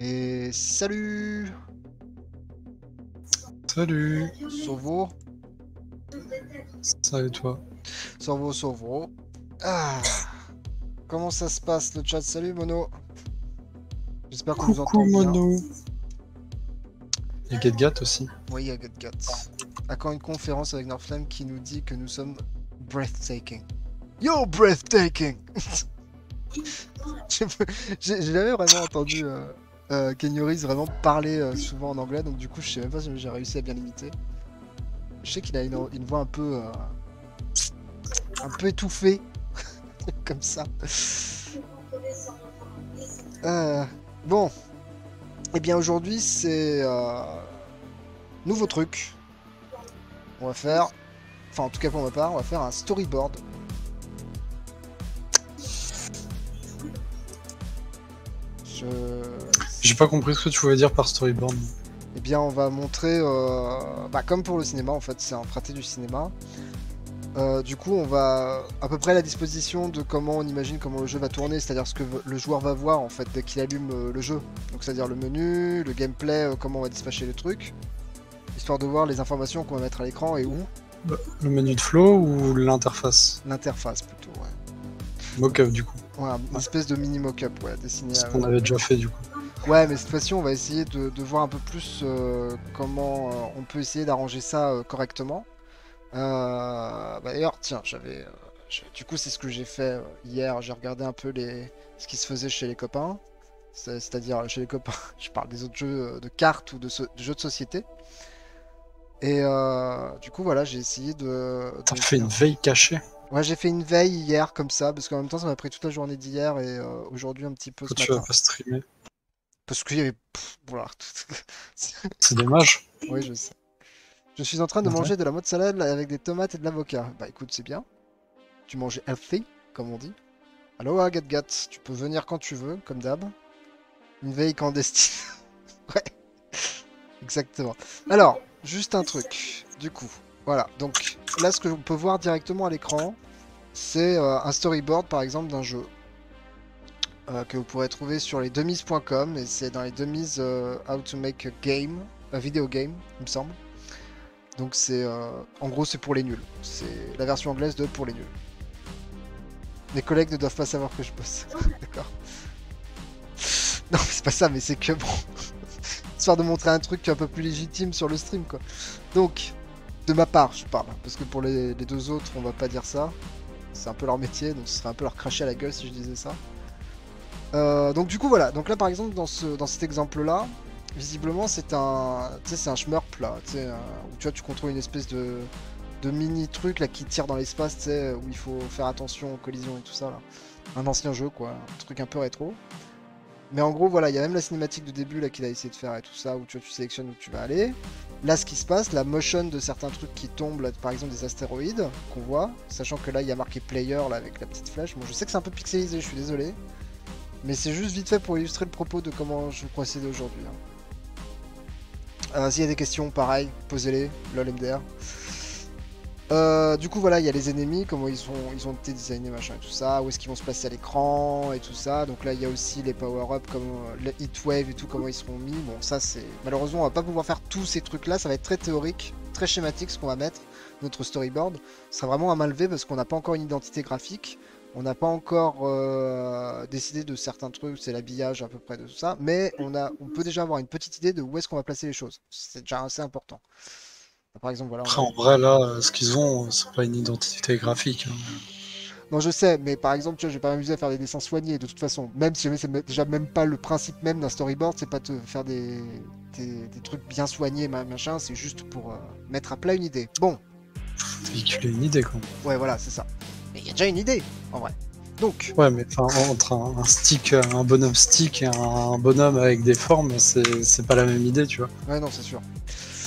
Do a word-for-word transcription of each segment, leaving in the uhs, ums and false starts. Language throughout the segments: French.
Et salut. Salut Sauvo. Salut toi. Sauvo, Sauvo. Ah. Comment ça se passe le chat? Salut Mono. J'espère que vous entendez bien. Coucou Mono. Il y a GetGat aussi. Oui, il y a GetGat. À quand une conférence avec North Flame qui nous dit que nous sommes breathtaking? Yo, breathtaking. J'ai jamais vraiment entendu euh, euh, Ken Yoris vraiment parler euh, souvent en anglais, donc du coup je sais même pas si j'ai réussi à bien l'imiter. Je sais qu'il a une, une voix un peu euh, un peu étouffée, comme ça. Euh, bon, et bien aujourd'hui c'est euh, nouveau truc. On va faire, enfin en tout cas pour ma part, on va faire un storyboard. Je... J'ai pas compris ce que tu voulais dire par storyboard. Eh bien, on va montrer, euh, bah, comme pour le cinéma en fait, c'est un fraté du cinéma. Euh, du coup, on va à peu près à la disposition de comment on imagine comment le jeu va tourner, c'est-à-dire ce que le joueur va voir en fait dès qu'il allume euh, le jeu. Donc, c'est-à-dire le menu, le gameplay, euh, comment on va dispatcher le truc, histoire de voir les informations qu'on va mettre à l'écran et où. Le menu de flow ou l'interface? L'interface plutôt, ouais. Mock-up du coup. Ouais, une espèce de mini mock-up, ouais, dessiné. C'est ce qu'on avait déjà fait du coup. Ouais, mais cette fois-ci, on va essayer de, de voir un peu plus euh, comment euh, on peut essayer d'arranger ça euh, correctement. Euh, bah, d'ailleurs, tiens, j'avais. Euh, du coup, c'est ce que j'ai fait euh, hier. J'ai regardé un peu les ce qui se faisait chez les copains. C'est-à-dire chez les copains. Je parle des autres jeux de cartes ou de, so de jeux de société. Et euh, du coup, voilà, j'ai essayé de. T'as fait une veille cachée? Ouais, j'ai fait une veille hier comme ça, parce qu'en même temps ça m'a pris toute la journée d'hier et euh, aujourd'hui un petit peu ce matin. Tu vas pas streamer? Parce qu'il y avait... Voilà. C'est dommage. Oui, je sais. Je suis en train de manger de la mode salade avec des tomates et de l'avocat. Bah écoute, c'est bien. Tu manges healthy, comme on dit. Aloha, GatGat, tu peux venir quand tu veux, comme d'hab. Une veille clandestine. Ouais. Exactement. Alors, juste un truc, du coup... Voilà, donc là ce que l'on peut voir directement à l'écran, c'est euh, un storyboard par exemple d'un jeu euh, que vous pourrez trouver sur les demise point com, et c'est dans les demise euh, how to make a game, a video game il me semble. Donc c'est euh, en gros c'est pour les nuls, c'est la version anglaise de pour les nuls. Mes collègues ne doivent pas savoir que je bosse, d'accord. Non mais c'est pas ça, mais c'est que bon, histoire de montrer un truc un peu plus légitime sur le stream quoi. Donc... De ma part, je parle, parce que pour les, les deux autres, on va pas dire ça. C'est un peu leur métier, donc ce serait un peu leur cracher à la gueule si je disais ça. Euh, donc du coup, voilà. Donc là, par exemple, dans, ce, dans cet exemple-là, visiblement, c'est un, c'est un shmurp, là, tu sais, euh, où tu vois, tu contrôles une espèce de, de mini-truc, là, qui tire dans l'espace, tu sais, où il faut faire attention aux collisions et tout ça, là. Un ancien jeu, quoi, un truc un peu rétro. Mais en gros, voilà, il y a même la cinématique de début, là, qu'il a essayé de faire et tout ça, où tu, tu sélectionnes où tu vas aller. Là, ce qui se passe, la motion de certains trucs qui tombent, là, par exemple des astéroïdes qu'on voit, sachant que là, il y a marqué player là avec la petite flèche. Bon, je sais que c'est un peu pixelisé, je suis désolé, mais c'est juste vite fait pour illustrer le propos de comment je procède aujourd'hui. Hein. Euh, s'il y a des questions, pareil, posez-les, lol M D R. Euh, du coup, voilà, il y a les ennemis, comment ils, sont, ils ont été designés, machin et tout ça, où est-ce qu'ils vont se placer à l'écran et tout ça. Donc là, il y a aussi les power-up, comme euh, le heatwave et tout, comment ils seront mis. Bon, ça, c'est. Malheureusement, on va pas pouvoir faire tous ces trucs-là, ça va être très théorique, très schématique ce qu'on va mettre. Notre storyboard sera vraiment à main levée parce qu'on n'a pas encore une identité graphique, on n'a pas encore euh, décidé de certains trucs, c'est l'habillage à peu près de tout ça, mais on, a, on peut déjà avoir une petite idée de où est-ce qu'on va placer les choses. C'est déjà assez important. Par exemple, voilà, après, on... en vrai, là, euh, ce qu'ils ont, c'est pas une identité graphique. Hein. Non, je sais, mais par exemple, tu vois, je vais pas m'amuser à faire des dessins soignés, de toute façon. Même si jamais c'est déjà même pas le principe même d'un storyboard, c'est pas de faire des... Des... des trucs bien soignés, machin, c'est juste pour euh, mettre à plat une idée. Bon. Véhiculer une idée, quoi. Ouais, voilà, c'est ça. Mais il y a déjà une idée, en vrai. Donc. Ouais, mais enfin, entre un, un stick, un bonhomme stick et un bonhomme avec des formes, c'est pas la même idée, tu vois. Ouais, non, c'est sûr.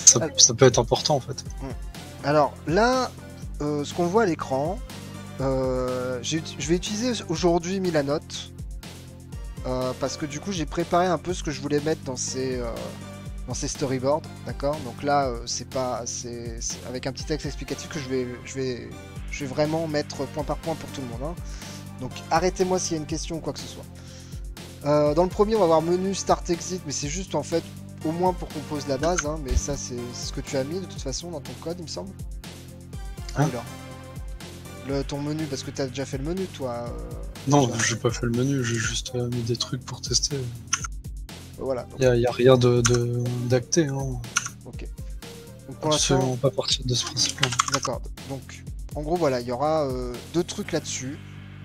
Ça, ça peut être important en fait. Alors là, euh, ce qu'on voit à l'écran, euh, je vais utiliser aujourd'hui Milanote euh, parce que du coup j'ai préparé un peu ce que je voulais mettre dans ces, euh, dans ces storyboards, d'accord. Donc là, euh, c'est pas, c'est avec un petit texte explicatif que je vais, je vais, je vais vraiment mettre point par point pour tout le monde. Hein. Donc arrêtez-moi s'il y a une question ou quoi que ce soit. Euh, dans le premier, on va avoir menu Start Exit, mais c'est juste en fait au moins pour qu'on pose la base. Hein, mais ça, c'est ce que tu as mis de toute façon dans ton code, il me semble. Hein le, ton menu, parce que tu as déjà fait le menu, toi. Euh, non, j'ai pas fait le menu, j'ai juste euh, mis des trucs pour tester. Voilà. Il n'y a, a rien de, de, d'acté. Hein. Ok. Donc, pour absolument pas partir de ce principe-là. D'accord. Donc, en gros, voilà, il y aura euh, deux trucs là-dessus.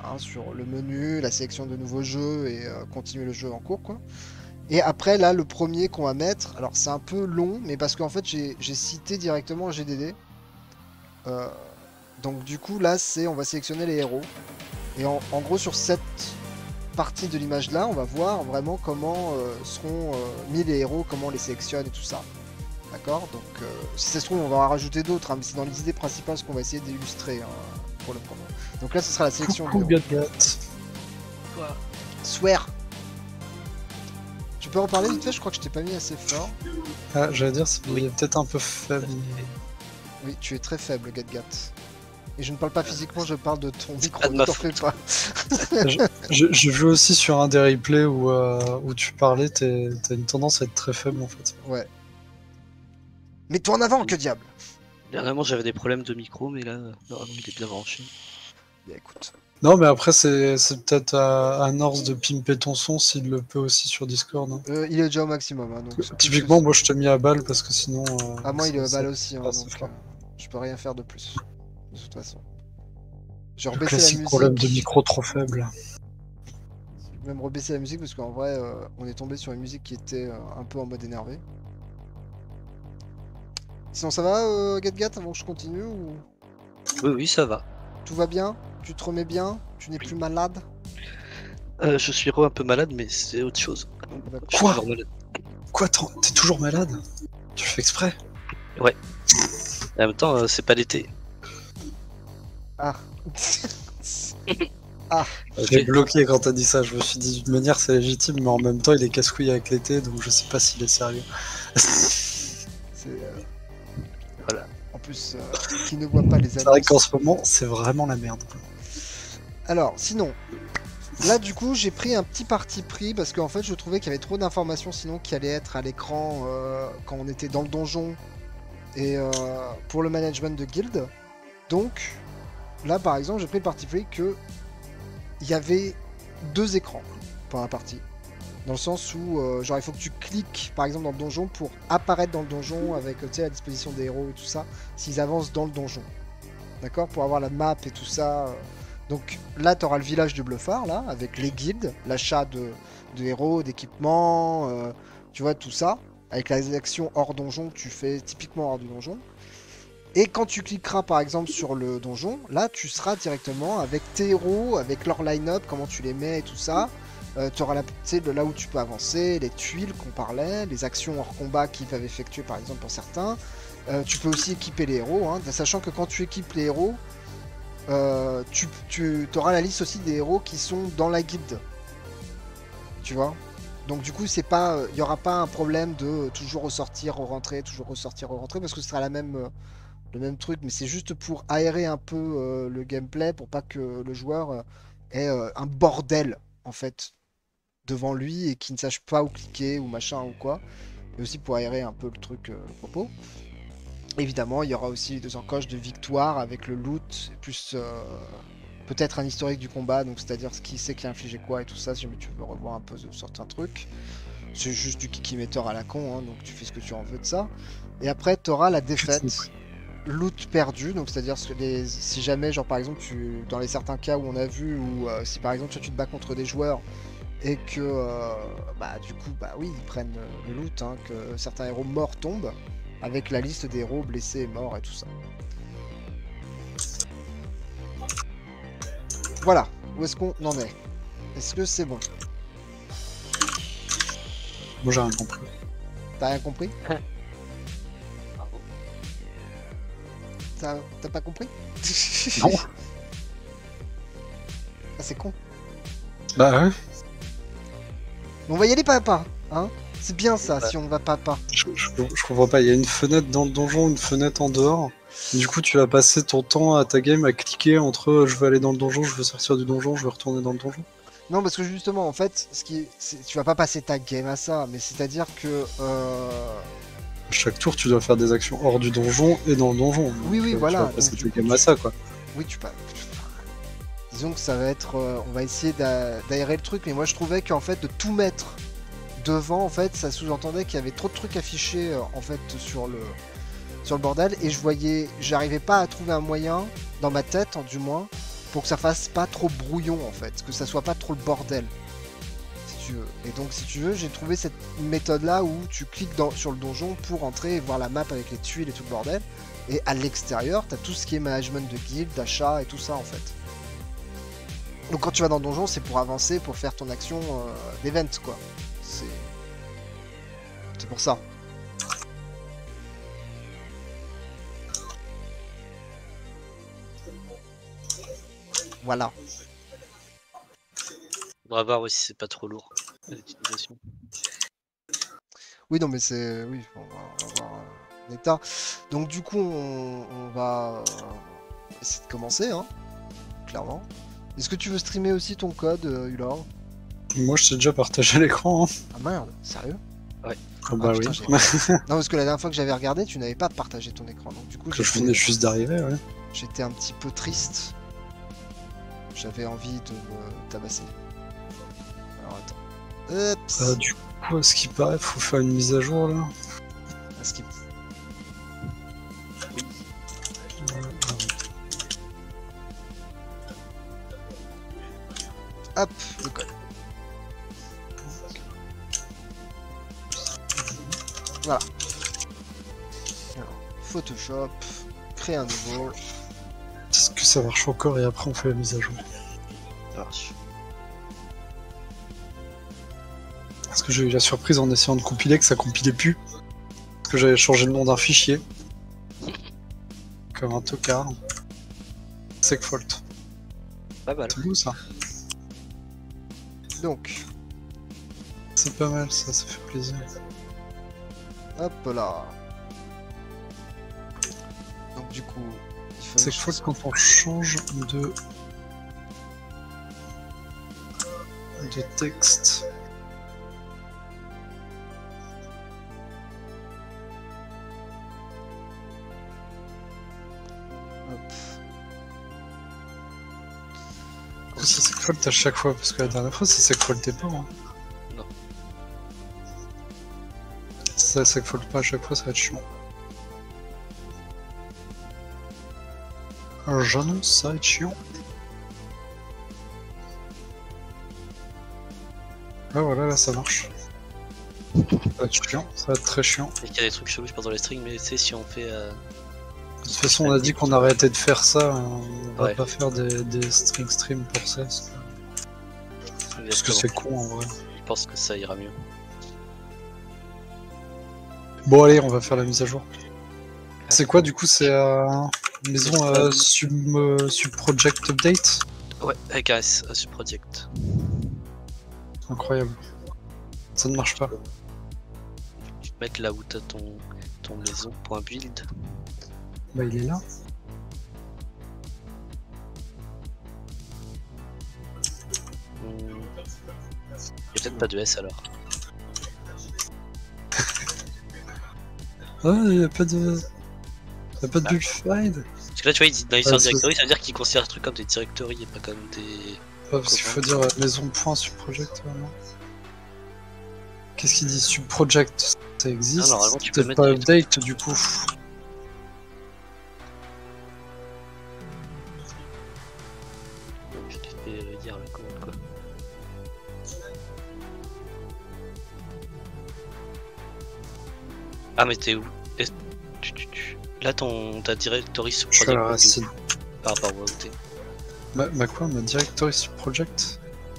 Hein, sur le menu, la sélection de nouveaux jeux et euh, continuer le jeu en cours quoi. Et après là le premier qu'on va mettre, alors c'est un peu long mais parce qu'en fait j'ai cité directement G D D euh, donc du coup là c'est on va sélectionner les héros et en, en gros sur cette partie de l'image là on va voir vraiment comment euh, seront euh, mis les héros, comment on les sélectionne et tout ça, d'accord. Donc euh, si ça se trouve on va en rajouter d'autres hein, mais c'est dans les idées principales ce qu'on va essayer d'illustrer hein, pour le premier. Donc là, ce sera la sélection. Coucou, de Gadgat. Quoi ? Swear. Tu peux en parler vite fait, je crois que je t'ai pas mis assez fort. Ah, j'allais dire, c'est oui. Peut-être un peu faible. Oui, tu es très faible, Gadgat. Et je ne parle pas physiquement, je parle de ton micro, ne t'en fais pas. je, je, je joue aussi sur un des replays où, euh, où tu parlais, t'as une tendance à être très faible en fait. Ouais. Mais toi en avant, que diable. Dernièrement, j'avais des problèmes de micro, mais là, normalement, il est bien branché. Yeah, écoute. Non, mais après, c'est peut-être à, à Norse de pimper ton son s'il le peut aussi sur Discord. Hein. Euh, il est déjà au maximum. Hein, donc typiquement, moi, je te mets à balle parce que sinon. Euh, ah, moi, il est à balle aussi. Hein, donc, euh, je peux rien faire de plus. De toute façon. J'ai rebaissé la musique. Problème de micro trop faible. Je vais même rebaisser la musique parce qu'en vrai, euh, on est tombé sur une musique qui était euh, un peu en mode énervé. Sinon ça va euh, GetGat avant que je continue ou... Oui oui ça va. Tout va bien? Tu te remets bien? Tu n'es oui. plus malade? euh, Je suis un peu malade mais c'est autre chose. Quoi? Quoi? T'es toujours malade? Tu le fais exprès? Ouais. Et en même temps euh, c'est pas l'été. Ah. Ah. J'ai bloqué quand t'as dit ça, je me suis dit d'une manière c'est légitime mais en même temps il est casse-couille avec l'été donc je sais pas s'il est sérieux. C'est... Euh... Voilà. En plus, euh, qui ne voit pas les annonces. C'est vrai qu'en ce moment, c'est vraiment la merde. Alors, sinon, là du coup, j'ai pris un petit parti pris parce qu'en fait, je trouvais qu'il y avait trop d'informations sinon qui allaient être à l'écran euh, quand on était dans le donjon et euh, pour le management de guild. Donc, là par exemple, j'ai pris le parti pris que il y avait deux écrans pour la partie. Dans le sens où, euh, genre, il faut que tu cliques, par exemple, dans le donjon pour apparaître dans le donjon avec, tu sais, la disposition des héros et tout ça, s'ils avancent dans le donjon. D'accord? Pour avoir la map et tout ça. Donc là, tu auras le village du bluffard, là, avec les guildes, l'achat de, de héros, d'équipements, euh, tu vois, tout ça. Avec les actions hors donjon que tu fais typiquement hors du donjon. Et quand tu cliqueras, par exemple, sur le donjon, là, tu seras directement avec tes héros, avec leur line-up, comment tu les mets et tout ça. Euh, tu auras la, là où tu peux avancer, les tuiles qu'on parlait, les actions hors combat qu'ils peuvent effectuer par exemple pour certains. Euh, tu peux aussi équiper les héros, hein, sachant que quand tu équipes les héros, euh, tu, tu auras la liste aussi des héros qui sont dans la guilde. Tu vois? Donc du coup, c'est pas, il n'y aura pas un problème de toujours ressortir, re-rentrer, toujours ressortir, re-rentrer, parce que ce sera la même, euh, le même truc, mais c'est juste pour aérer un peu euh, le gameplay, pour pas que le joueur euh, ait euh, un bordel, en fait, devant lui et qui ne sache pas où cliquer ou machin ou quoi, et aussi pour aérer un peu le truc, euh, le propos. Évidemment, il y aura aussi les deux encoches de victoire avec le loot, plus euh, peut-être un historique du combat, donc c'est-à-dire ce qui c'est qui a infligé quoi et tout ça, si jamais tu veux revoir un peu certains trucs. C'est juste du kikimeter à la con, hein, donc tu fais ce que tu en veux de ça. Et après, tu auras la défaite, loot perdu, donc c'est-à-dire les... si jamais, genre par exemple, tu... dans les certains cas où on a vu, ou euh, si par exemple tu te bats contre des joueurs, et que, euh, bah du coup, bah oui, ils prennent le loot, hein, que certains héros morts tombent, avec la liste des héros blessés et morts et tout ça. Voilà, où est-ce qu'on en est? Est-ce que c'est bon? Bon, j'ai rien compris. T'as rien compris? T'as pas compris? Non. Ah, c'est con. Bah ouais. On va y aller pas à pas, hein. C'est bien ça, ouais. Si on va pas à pas. Je, je, je comprends pas, il y a une fenêtre dans le donjon, une fenêtre en dehors. Du coup, tu vas passer ton temps à ta game à cliquer entre je veux aller dans le donjon, je veux sortir du donjon, je veux retourner dans le donjon. Non, parce que justement, en fait, ce qui est... tu vas pas passer ta game à ça, mais c'est-à-dire que... Euh... Chaque tour, tu dois faire des actions hors du donjon et dans le donjon. Oui, oui, voilà. Tu vas passer ta game à ça, quoi. Oui, tu peux... Disons que ça va être... Euh, on va essayer d'aérer le truc, mais moi, je trouvais qu'en fait, de tout mettre devant, en fait, ça sous-entendait qu'il y avait trop de trucs affichés, euh, en fait, sur le... sur le bordel, et je voyais... J'arrivais pas à trouver un moyen, dans ma tête, du moins... pour que ça fasse pas trop brouillon en fait, que ça soit pas trop le bordel, si tu veux. Et donc si tu veux, j'ai trouvé cette méthode là où tu cliques dans, sur le donjon pour entrer et voir la map avec les tuiles et tout le bordel, et à l'extérieur t'as tout ce qui est management de guild, d'achat et tout ça en fait. Donc quand tu vas dans le donjon, c'est pour avancer, pour faire ton action euh, d'event quoi. C'est... c'est pour ça. Voilà. On va voir aussi si c'est pas trop lourd l'utilisation. Oui, non, mais c'est... Oui, on va, on va voir l'état. Donc du coup, on, on va essayer de commencer, hein, clairement. Est-ce que tu veux streamer aussi ton code, Ulord? Moi, je sais déjà partager l'écran. Hein. Ah merde, sérieux? Ouais. Ah, bah putain, oui. Non, parce que la dernière fois que j'avais regardé, tu n'avais pas partagé ton écran. Donc du coup, que je venais juste d'arriver, ouais. J'étais un petit peu triste. J'avais envie de me tabasser. Alors attends. Ah, du coup, à ce qui paraît, faut faire une mise à jour là. À ce qui... Oui. Hop, le code. Voilà. Alors, Photoshop, créer un nouveau. Est-ce que ça marche encore et après on fait la mise à jour? Ça marche. Parce que j'ai eu la surprise en essayant de compiler que ça compilait plus. Parce que j'avais changé le nom d'un fichier. Comme un tocard. SecFault. Pas mal. C'est beau ça. Donc. C'est pas mal ça, ça fait plaisir. Hop là. Donc du coup... C'est que quand on change de, de texte. Hop. Oh, ça c'est cool à chaque fois, parce que la dernière fois c'est cool le départ. Hein. Non. Ça c'est cool pas à chaque fois, ça va être chiant. J'annonce, ça va être chiant. Ah voilà, là ça marche. Ça va être chiant, ça va être très chiant. Il y a des trucs chelous, je pense, dans les strings, mais tu sais, si on fait... Euh... De toute façon, on a dit qu'on arrêtait de faire ça, on ouais. va pas faire des, des string streams pour ça. Parce que c'est parce que con en vrai. Je pense que ça ira mieux. Bon allez, on va faire la mise à jour. C'est quoi du coup? C'est euh, maison euh, sub, euh, sub project update? Ouais, avec un S, sub project. Incroyable. Ça ne marche pas. Tu peux mettre là où t'as ton, ton maison.build. Bah il est là. Hmm. Il n'y a peut-être pas de S alors. Ah, il n'y a pas de... T'as pas de build find? Parce que là tu vois il dit dans l'histoire directory, ça veut dire qu'il considère ce truc comme des directories et pas comme des... Ouais, parce qu'il faut dire maison point subproject vraiment. Qu'est-ce qu'il dit? Subproject, ça existe. Non, normalement tu peux pas update du coup. Je t'ai fait dire la commande quoi. Ah mais t'es où? Là, ton, ta directory subproject par rapport à où t'es. Ma, ma quoi? Ma directory subproject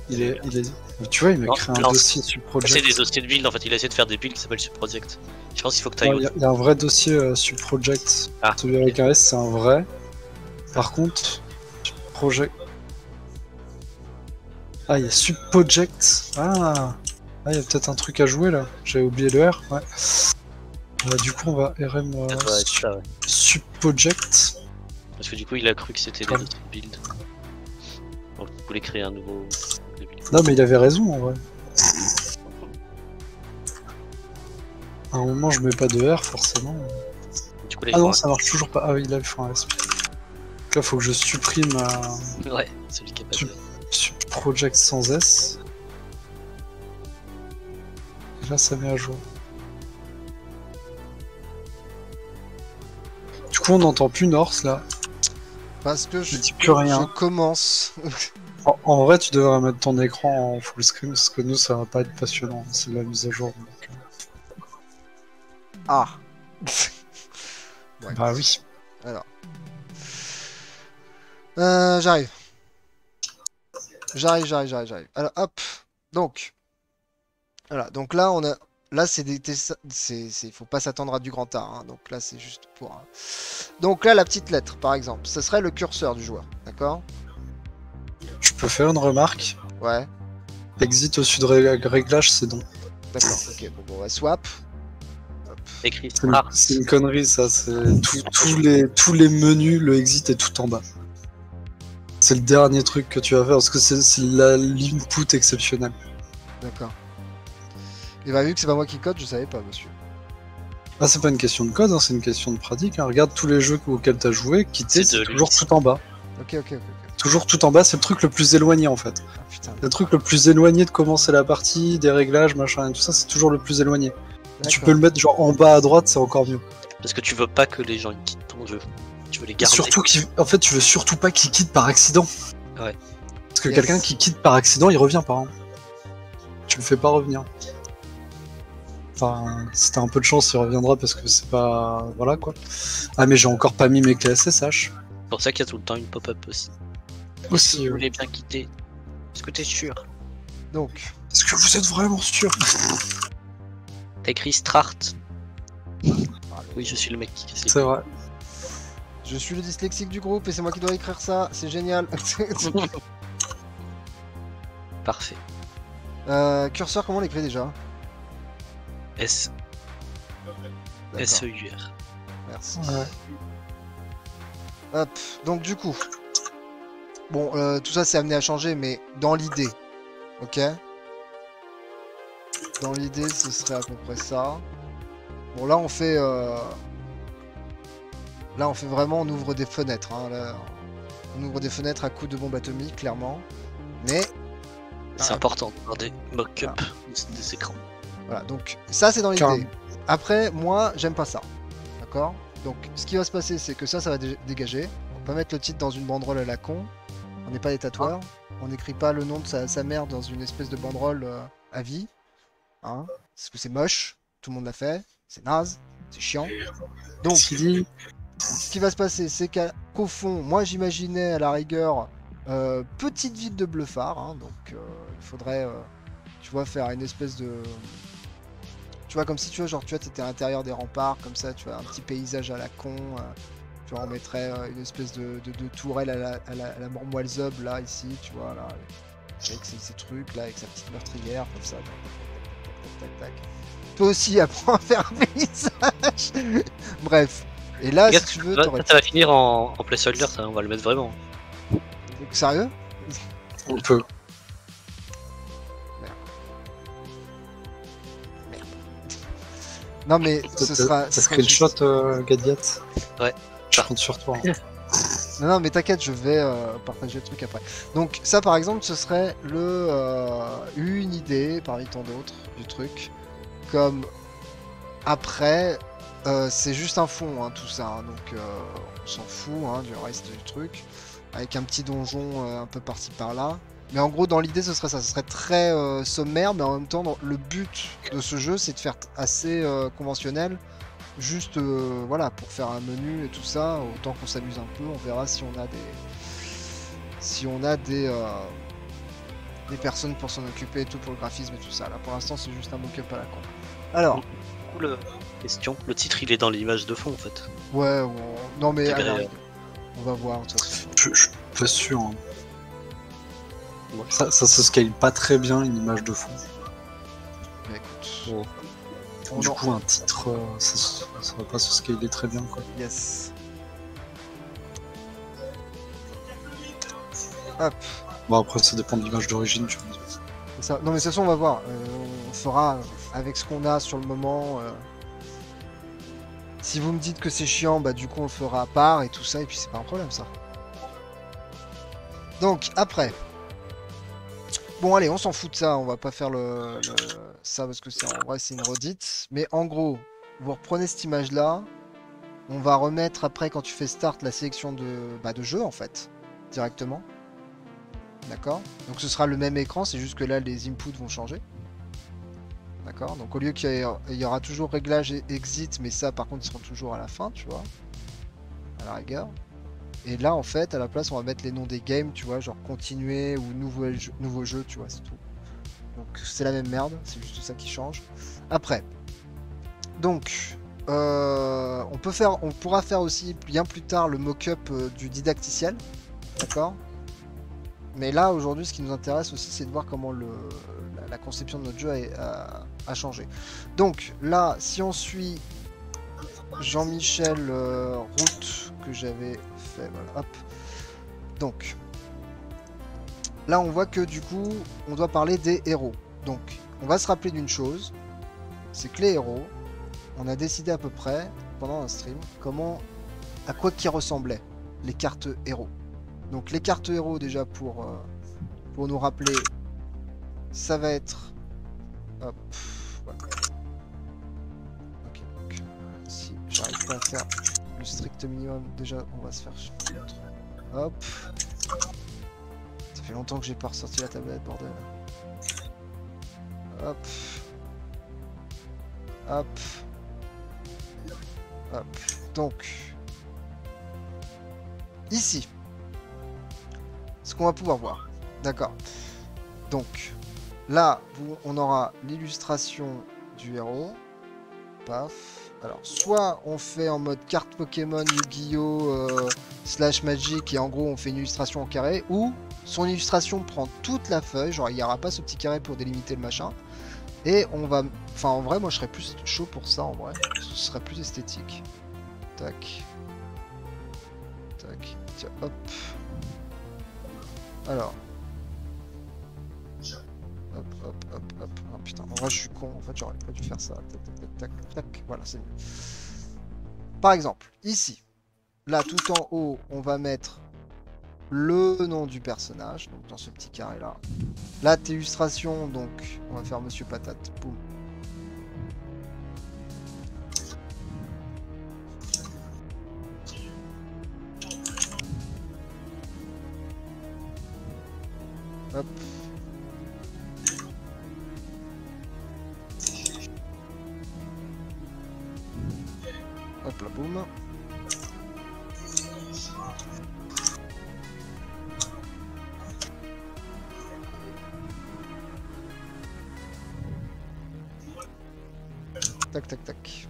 il est, il est... Tu vois, il m'a créé un non, dossier subproject. C'est des dossiers de build en fait, il a essayé de faire des builds qui s'appellent subproject. Je pense qu'il faut que t'ailles. Il y a un vrai dossier euh, subproject. Ah. Celui avec un S, c'est un vrai. Par contre, subproject. Ah, il y a subproject. Ah, ah, il y a peut-être un truc à jouer là. J'avais oublié le R, ouais. Bah, du coup on va R M euh, ça, ouais. Subproject. Parce que du coup il a cru que c'était des autres builds. Donc vous voulez créer un nouveau build. Non mais il avait raison en vrai. À un moment je mets pas de R forcément. Du coup, là, ah non, ça marche toujours pas. Ah oui, là il faut un S P. Donc là faut que je supprime... Euh... Ouais, celui qui est pas de... Subproject sans S. Et là ça met à jour. Du coup on n'entend plus Norse là. Parce que je, je, plus rien. je commence. en, en vrai, tu devrais mettre ton écran en full screen parce que nous, ça va pas être passionnant. C'est la mise à jour. Donc... Ah. ouais. Bah oui. Alors, euh, j'arrive. J'arrive, j'arrive, j'arrive, j'arrive. Alors, hop. Donc, voilà. Donc là, on a. Là, c'est des, c'est, faut pas s'attendre à du grand art. Hein. Donc là, c'est juste pour. Hein. Donc là, la petite lettre, par exemple, ça serait le curseur du joueur, d'accord? Je peux faire une remarque? Ouais. Exit au sud ré réglage, c'est donc. D'accord. Ok. Bon, on va swap. Hop. Écrit. C'est une connerie, ça. C'est tous, tous les, tous les menus, le exit est tout en bas. C'est le dernier truc que tu vas faire parce que c'est l'input exceptionnel. D'accord. Et bah vu que c'est pas moi qui code, je savais pas, monsieur. Ah, c'est pas une question de code, hein, c'est une question de pratique. Hein. Regarde tous les jeux auxquels t'as joué, quitter, c'est toujours tout en bas. Ok, ok, ok. Toujours tout en bas, c'est le truc le plus éloigné en fait. Ah, putain, le truc le plus éloigné de commencer la partie, des réglages, machin et tout ça, c'est toujours le plus éloigné. Tu peux le mettre genre en bas à droite, c'est encore mieux. Parce que tu veux pas que les gens ils quittent ton jeu. Tu veux les garder. Surtout qu'ils... En fait, tu veux surtout pas qu'ils quittent par accident. Ouais. Parce que yes. Quelqu'un qui quitte par accident, il revient pas. Hein. Tu le fais pas revenir. Enfin, si t'as un peu de chance, il reviendra parce que c'est pas... Voilà, quoi. Ah, mais j'ai encore pas mis mes clés S S H. C'est pour ça qu'il y a tout le temps une pop-up aussi. Aussi, vous voulez bien quitter. Est-ce que t'es sûr? Donc... Est-ce que vous êtes vraiment sûr? T'as écrit Strart. Oui, je suis le mec qui... C'est vrai. Je suis le dyslexique du groupe et c'est moi qui dois écrire ça. C'est génial. Parfait. Euh, curseur, comment on l'écrit déjà? S. S E U R. Merci. Ouais. Hop, donc du coup. Bon, euh, tout ça c'est amené à changer, mais dans l'idée. Ok. Dans l'idée, ce serait à peu près ça. Bon, là on fait. Euh... Là on fait vraiment, on ouvre des fenêtres. Hein, là. On ouvre des fenêtres à coups de bombes atomiques, clairement. Mais. C'est ah, important d'avoir des mock-up ah. des écrans. Voilà, donc ça c'est dans l'idée. Après, moi, j'aime pas ça. D'accord? Donc, ce qui va se passer, c'est que ça, ça va dé dégager. On peut pas mettre le titre dans une banderole à la con. On n'est pas des tatoueurs. Ah. On n'écrit pas le nom de sa, sa mère dans une espèce de banderole euh, à vie. Hein? Parce que c'est moche. Tout le monde l'a fait. C'est naze. C'est chiant. Donc, ce qui va se passer, c'est qu'au fond, moi, j'imaginais à la rigueur euh, petite ville de bleuphare. Hein, donc, euh, il faudrait, euh, tu vois, faire une espèce de... Tu vois, comme si tu vois, genre, tu vois, t'étais à l'intérieur des remparts, comme ça, tu vois, un petit paysage à la con. Euh, tu vois, on mettrait euh, une espèce de, de, de tourelle à la, à la, à la Mormoilzob, là, ici, tu vois, là, avec ces, ces trucs, là, avec sa petite meurtrière, comme ça. Tac, tac, tac. Toi aussi, apprends à faire un paysage. Bref. Et là, regarde, si tu veux. Ça, ça va finir en, en placeholder, ça, on va le mettre vraiment. Sérieux? On peut. Non mais ce sera... Ça serait le shot euh, Gadgat. Ouais. Je compte sur toi. Hein. non non mais t'inquiète, je vais euh, partager le truc après. Donc ça par exemple, ce serait le euh, une idée parmi tant d'autres du truc. Comme après, euh, c'est juste un fond hein, tout ça. Hein, donc euh, on s'en fout hein, du reste du truc. Avec un petit donjon euh, un peu par-ci par-là. Mais en gros, dans l'idée, ce serait ça. Ce serait très euh, sommaire, mais en même temps, dans... le but de ce jeu, c'est de faire assez euh, conventionnel. Juste, euh, voilà, pour faire un menu et tout ça. Autant qu'on s'amuse un peu, on verra si on a des... Si on a des... Euh... Des personnes pour s'en occuper et tout, pour le graphisme et tout ça. Là, pour l'instant, c'est juste un mock-up à la con. Alors... Cool question. Le titre, il est dans l'image de fond, en fait. Ouais, on... Non, mais... Allez, on va voir, de toute façon. Je, je suis pas sûr, hein. Ouais. Ça, ça se scale pas très bien une image de fond. Mais écoute, oh. Du coup, en... un titre, euh, ça, ça va pas se scaler très bien quoi. Yes. Hop. Bon, après, ça dépend de l'image d'origine, je pense. Ça. Non, mais de toute façon, on va voir. Euh, on fera avec ce qu'on a sur le moment. Euh... Si vous me dites que c'est chiant, bah du coup, on le fera à part et tout ça. Et puis, c'est pas un problème, ça. Donc, après. Bon, allez, on s'en fout de ça. On va pas faire le, le... ça parce que c'est en vrai, c'est une redite. Mais en gros, vous reprenez cette image-là. On va remettre après, quand tu fais Start, la sélection de, bah, de jeu, en fait, directement. D'accord. Donc ce sera le même écran, c'est juste que là les inputs vont changer. D'accord. Donc au lieu qu'il y, y aura toujours réglage et exit, mais ça par contre ils seront toujours à la fin, tu vois. À la rigueur. Et là en fait à la place on va mettre les noms des games, tu vois, genre continuer ou nouveau jeu, nouveau jeu tu vois, c'est tout. Donc c'est la même merde, c'est juste ça qui change. Après. Donc euh, on peut faire, on pourra faire aussi bien plus tard le mock-up du didacticiel. D'accord. Mais là, aujourd'hui, ce qui nous intéresse aussi, c'est de voir comment le, la, la conception de notre jeu a, a, a changé. Donc, là, si on suit Jean-Michel euh, Route, que j'avais fait, voilà, hop. Donc, là, on voit que, du coup, on doit parler des héros. Donc, on va se rappeler d'une chose, c'est que les héros, on a décidé à peu près, pendant un stream, comment, à quoi qu'ils ressemblaient, les cartes héros. Donc les cartes héros déjà pour, euh, pour nous rappeler, ça va être... Hop, voilà. Ok, donc si j'arrive pas à faire le strict minimum, déjà on va se faire... Hop. Ça fait longtemps que j'ai pas ressorti la tablette, bordel. Hop. Hop. Hop. Donc... Ici. Ce qu'on va pouvoir voir, d'accord. Donc là, on aura l'illustration du héros. Paf. Alors, soit on fait en mode carte Pokémon, Yu-Gi-Oh, euh, slash Magic, et en gros on fait une illustration en carré, ou son illustration prend toute la feuille, genre il n'y aura pas ce petit carré pour délimiter le machin. Et on va, enfin en vrai, moi je serais plus chaud pour ça en vrai, ce serait plus esthétique. Tac, tac, tiens, hop. Alors, hop, hop, hop, hop, oh, putain, en vrai je suis con, en fait j'aurais pas dû faire ça, tac, tac, tac, tac, tac. Voilà, c'est mieux. Par exemple, ici, là tout en haut, on va mettre le nom du personnage, donc dans ce petit carré là. Là, t'illustration, donc on va faire Monsieur Patate, boum. Hop. Hop là, boum. Tac, tac, tac.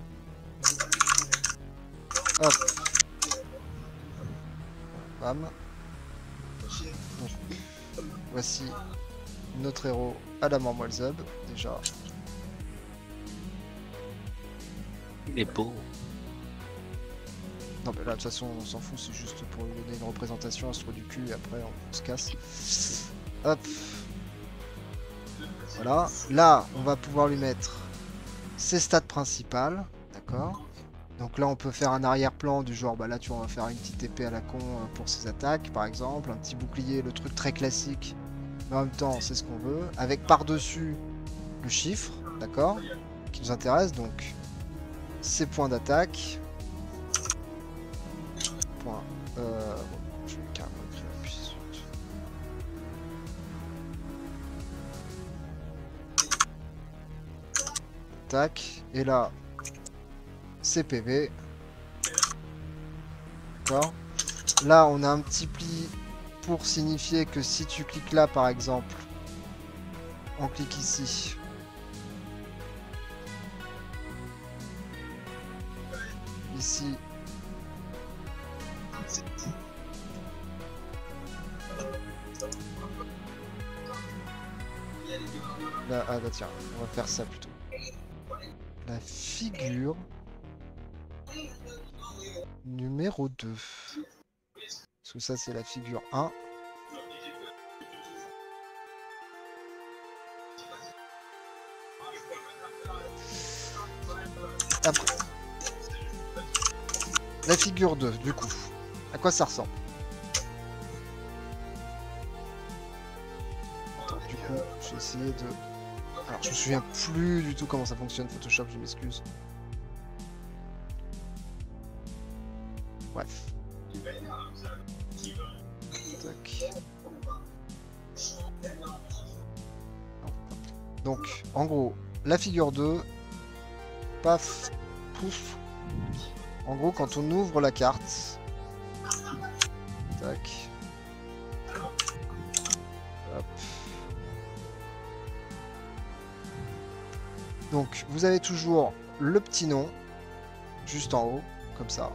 Hop. Bam. Voici notre héros à la Mormoilzub, déjà. Il est beau. Non mais là de toute façon on s'en fout, c'est juste pour lui donner une représentation, on se trouve du cul et après on, on se casse. Hop. Voilà. Là on va pouvoir lui mettre ses stats principales, d'accord. Donc là on peut faire un arrière-plan du genre bah là tu vois on va faire une petite épée à la con pour ses attaques par exemple, un petit bouclier, le truc très classique. Mais en même temps, c'est ce qu'on veut, avec par-dessus le chiffre, d'accord, qui nous intéresse, donc ses points d'attaque. Point. Euh, bon, je vais carrément écrire la puissance. Tac. Et là, ses P V. D'accord. Là, on a un petit pli. Pour signifier que si tu cliques là par exemple, on clique ici, ici, là, ah bah tiens, on va faire ça plutôt. La figure numéro deux. Parce que ça c'est la figure un. Hop. La figure deux, du coup, à quoi ça ressemble? Attends, du coup, j'ai essayé de... Alors, je me souviens plus du tout comment ça fonctionne Photoshop, je m'excuse. Bref. Tac. Donc, en gros, la figure deux, paf, pouf. En gros, quand on ouvre la carte, tac, hop. Donc, vous avez toujours le petit nom, juste en haut, comme ça.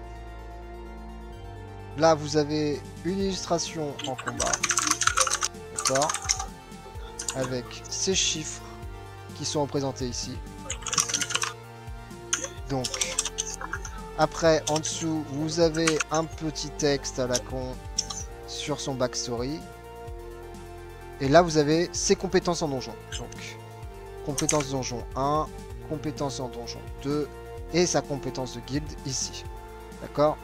Là, vous avez une illustration en combat, d'accord, avec ces chiffres qui sont représentés ici. Donc, après, en dessous, vous avez un petit texte à la con sur son backstory. Et là, vous avez ses compétences en donjon. Donc, compétences donjon un, compétences en donjon deux, et sa compétence de guild ici. D'accord?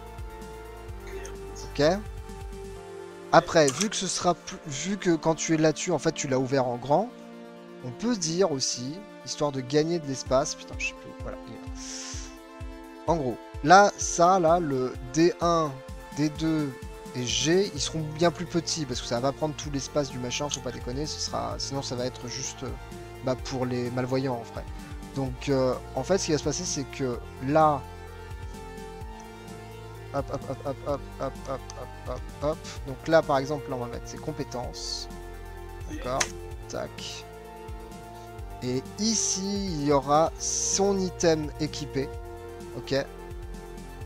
Ok. Après, vu que ce sera vu que quand tu es là-dessus, en fait, tu l'as ouvert en grand, on peut dire aussi, histoire de gagner de l'espace, putain, je sais plus, voilà. En gros, là, ça, là, le D un, D deux et G, ils seront bien plus petits parce que ça va prendre tout l'espace du machin, faut pas déconner, ce sera, sinon ça va être juste bah, pour les malvoyants en vrai. Donc, euh, en fait, ce qui va se passer, c'est que là. Hop, hop, hop, hop, hop, hop, hop, hop, hop. Donc là, par exemple, là, on va mettre ses compétences. D'accord. Tac. Et ici, il y aura son item équipé. Ok.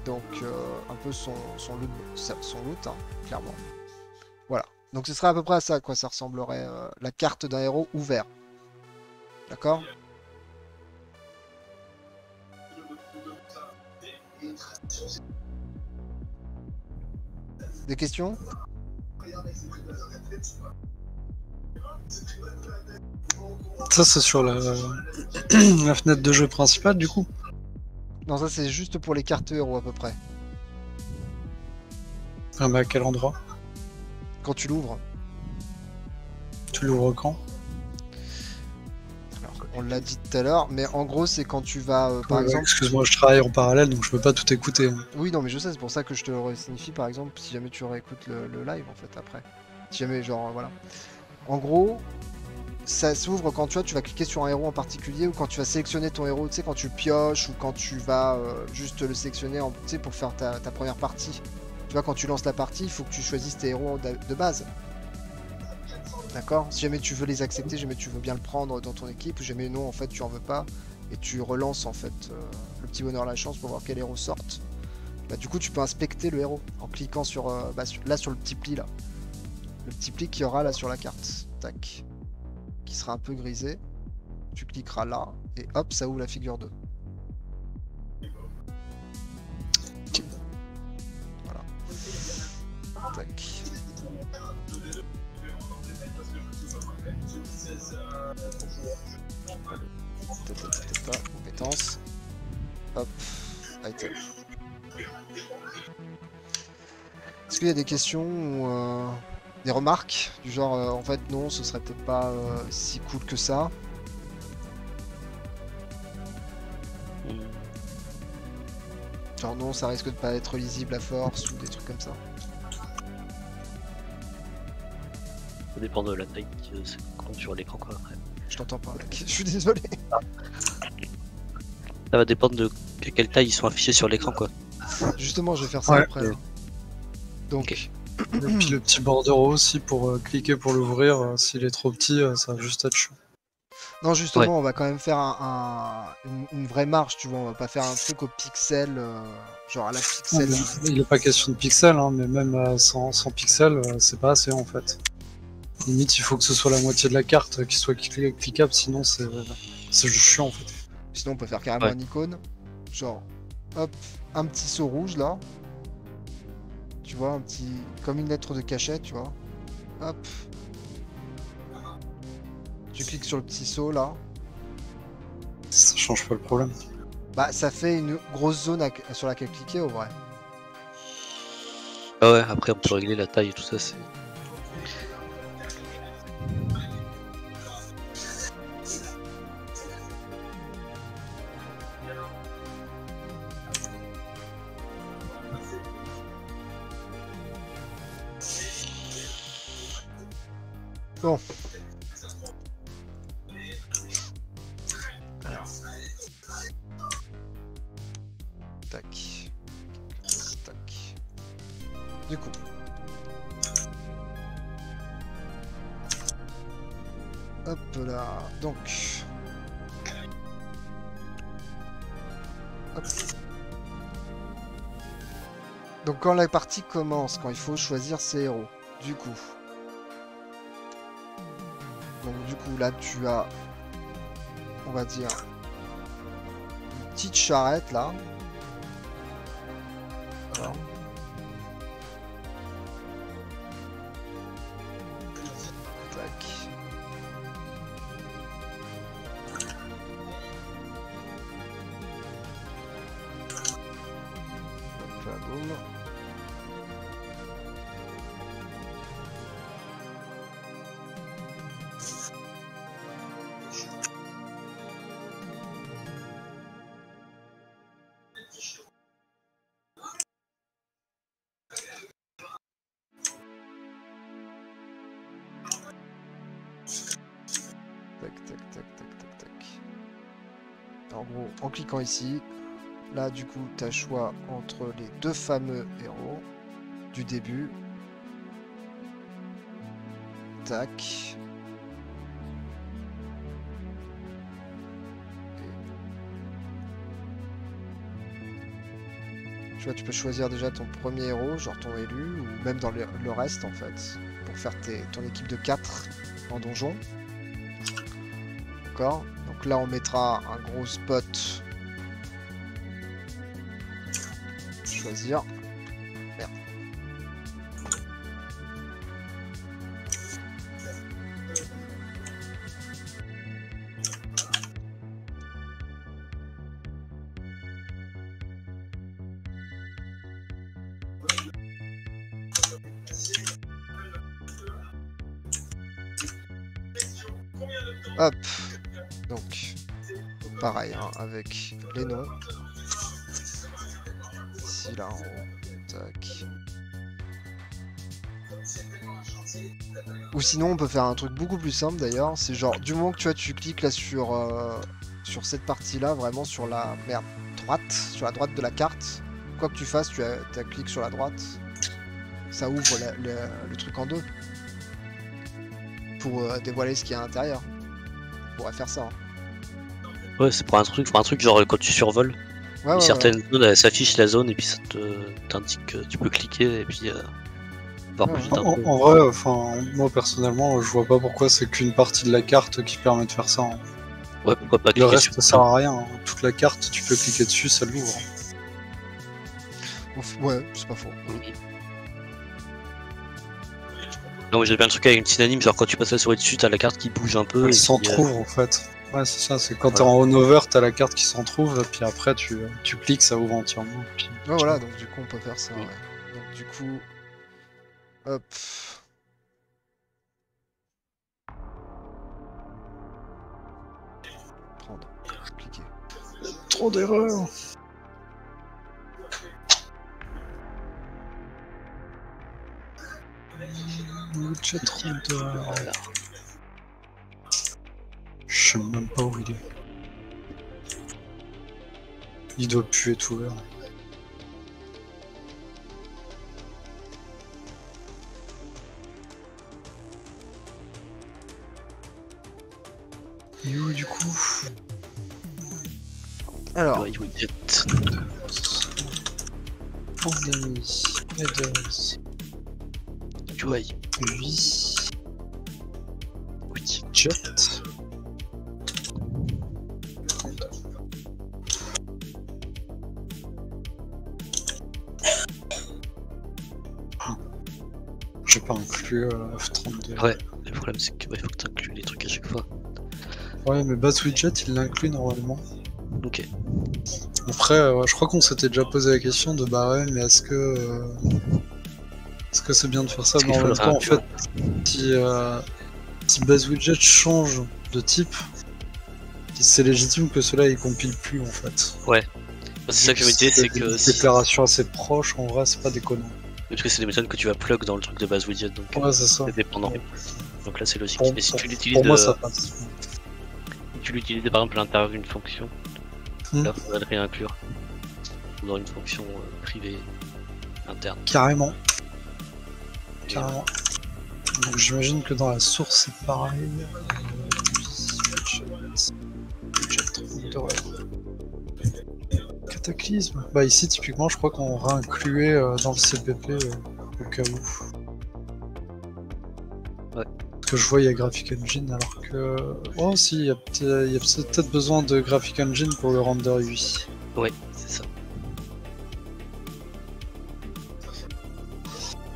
Donc, euh, un peu son, son loot, son loot hein, clairement. Voilà. Donc, ce serait à peu près à ça, quoi. Ça ressemblerait euh, la carte d'un héros ouvert. D'accord. Des questions? Ça c'est sur la... la fenêtre de jeu principale du coup? Non, ça c'est juste pour les cartes héros à peu près. Ah bah à quel endroit? Quand tu l'ouvres. Tu l'ouvres quand? Alors, on l'a dit tout à l'heure, mais en gros c'est quand tu vas euh, par ouais, exemple... Excuse-moi, je travaille en parallèle donc je peux pas tout écouter. Hein. Oui non mais je sais, c'est pour ça que je te le re-signifie par exemple si jamais tu réécoutes le, le live en fait après. Si jamais genre euh, voilà. En gros... Ça s'ouvre quand tu vois, tu vas cliquer sur un héros en particulier ou quand tu vas sélectionner ton héros, tu sais, quand tu pioches ou quand tu vas euh, juste le sélectionner en, tu sais, pour faire ta, ta première partie. Tu vois, quand tu lances la partie, il faut que tu choisisses tes héros de, de base. D'accord? Si jamais tu veux les accepter, jamais tu veux bien le prendre dans ton équipe ou jamais non, en fait, tu en veux pas et tu relances en fait euh, le petit bonheur à la chance pour voir quel héros sorte. Bah, du coup, tu peux inspecter le héros en cliquant sur, euh, bah, sur là sur le petit pli là, le petit pli qu'il y aura là sur la carte. Tac. Qui sera un peu grisé, tu cliqueras là et hop ça ouvre la figure deux. Voilà. Tac. Compétences. Hop. Item. Est-ce qu'il y a des questions ou euh... des remarques du genre euh, en fait non ce serait peut-être pas euh, si cool que ça. Genre non ça risque de pas être lisible à force ou des trucs comme ça. Ça dépend de la taille qui euh, compte sur l'écran quoi après. Je t'entends pas là, je suis désolé. Ça va dépendre de quelle taille ils sont affichés sur l'écran quoi. Justement je vais faire ça ouais. Après. Ouais. Donc. Okay. Et puis le petit bordereau aussi pour euh, cliquer pour l'ouvrir, euh, s'il est trop petit, euh, ça va juste être chaud. Non justement, ouais. On va quand même faire un, un, une, une vraie marche, tu vois, on va pas faire un truc au pixel, euh, genre à la pixel. Non, mais, il n'est pas question de pixel, hein, mais même euh, sans, sans pixel, euh, c'est pas assez en fait. Limite, il faut que ce soit la moitié de la carte euh, qui soit cli cliquable, sinon c'est euh, juste chiant en fait. Sinon on peut faire carrément ouais. Une icône, genre hop, un petit saut rouge là. Tu vois, un petit... comme une lettre de cachet, tu vois. Hop. Tu cliques sur le petit saut, là. Ça change pas le problème. Bah, ça fait une grosse zone à... sur laquelle cliquer, au vrai. Ah ouais, après on peut régler la taille et tout ça, c'est... Bon. Alors. Tac. Tac. Du coup. Hop là. Donc. Hop. Donc quand la partie commence, quand il faut choisir ses héros, du coup. Donc du coup là tu as, on va dire, une petite charrette là. Alors. Tac. Hop là, boum. Cliquant ici, là du coup tu as choix entre les deux fameux héros du début. Tac. Et... tu vois, tu peux choisir déjà ton premier héros, genre ton élu, ou même dans le reste en fait, pour faire tes, ton équipe de quatre en donjon. D'accord. Donc là on mettra un gros spot. Choisir. Merde. Hop. Donc, pareil, hein, avec les noms. Ici, là, en haut, tac. Ou sinon, on peut faire un truc beaucoup plus simple, d'ailleurs. C'est genre, du moment que tu vois, tu cliques là sur, euh, sur cette partie-là, vraiment sur la merde droite, sur la droite de la carte. Quoi que tu fasses, tu as, tu as cliqué sur la droite. Ça ouvre la, la, le truc en deux. Pour euh, dévoiler ce qu'il y a à l'intérieur. On pourrait faire ça. Hein. Ouais, c'est pour un truc, pour un truc genre quand tu survoles, ouais, ouais, certaines ouais. zones, elles s'affichent la zone et puis ça t'indique, tu peux cliquer et puis... Euh, voir ouais, plus en, en, en vrai, enfin, moi personnellement, je vois pas pourquoi c'est qu'une partie de la carte qui permet de faire ça. Hein. Ouais, pourquoi pas cliquer. Le reste, ça sert à rien. Hein. Toute la carte, tu peux cliquer dessus, ça l'ouvre. Ouais, c'est pas faux. Okay. Non, j'ai bien le truc avec une synonyme, genre quand tu passes la souris dessus, t'as la carte qui bouge un peu. Elle s'entrouvre euh... en fait. Ouais, c'est ça, c'est quand ouais. t'es en on-over, t'as la carte qui s'entrouvre, puis après tu, tu cliques, ça ouvre entièrement. Puis... ouais, voilà, donc du coup on peut faire ça. Oui. Ouais. Donc du coup. Hop. Prendre. Cliquer. Trop d'erreurs! Voilà. Je sais même pas où il est. Il doit puer tout vert. Et où du coup? Alors, Pandemis, Pandemis. U I. Oui. Oui. Jet. J'ai pas inclus euh, F trente-deux. Ouais, le problème c'est qu'il ouais, faut que tu inclues les trucs à chaque fois. Ouais, mais Bass Widget il l'inclut normalement. Ok. Après, euh, je crois qu'on s'était déjà posé la question de bah ouais, mais est-ce que euh, est-ce que c'est bien de faire ça? Bon, en, en fait, si, euh, si BaseWidget change de type, c'est légitime que cela il compile plus en fait. Ouais. C'est ça que je me disais, c'est que. Des déclarations assez proches, en vrai, c'est pas déconnant. Parce que c'est des méthodes que tu vas plug dans le truc de BaseWidget, donc ouais, c'est dépendant. Ouais. Donc là, c'est logique. Pour, et si pour, tu l'utilises. Pour moi, ça passe. Tu l'utilises par exemple à l'intérieur d'une fonction. Hmm. Là, il faudrait le réinclure dans une fonction euh, privée interne. Carrément. Et Carrément. Euh... Donc j'imagine que dans la source, c'est pareil. Cataclysme. Bah ici typiquement je crois qu'on réincluait euh, dans le C P P euh, au cas où. Ouais. Parce que je vois il y a Graphic Engine alors que... Oh si, il y a peut-être besoin de Graphic Engine pour le render U I. Ouais, c'est ça.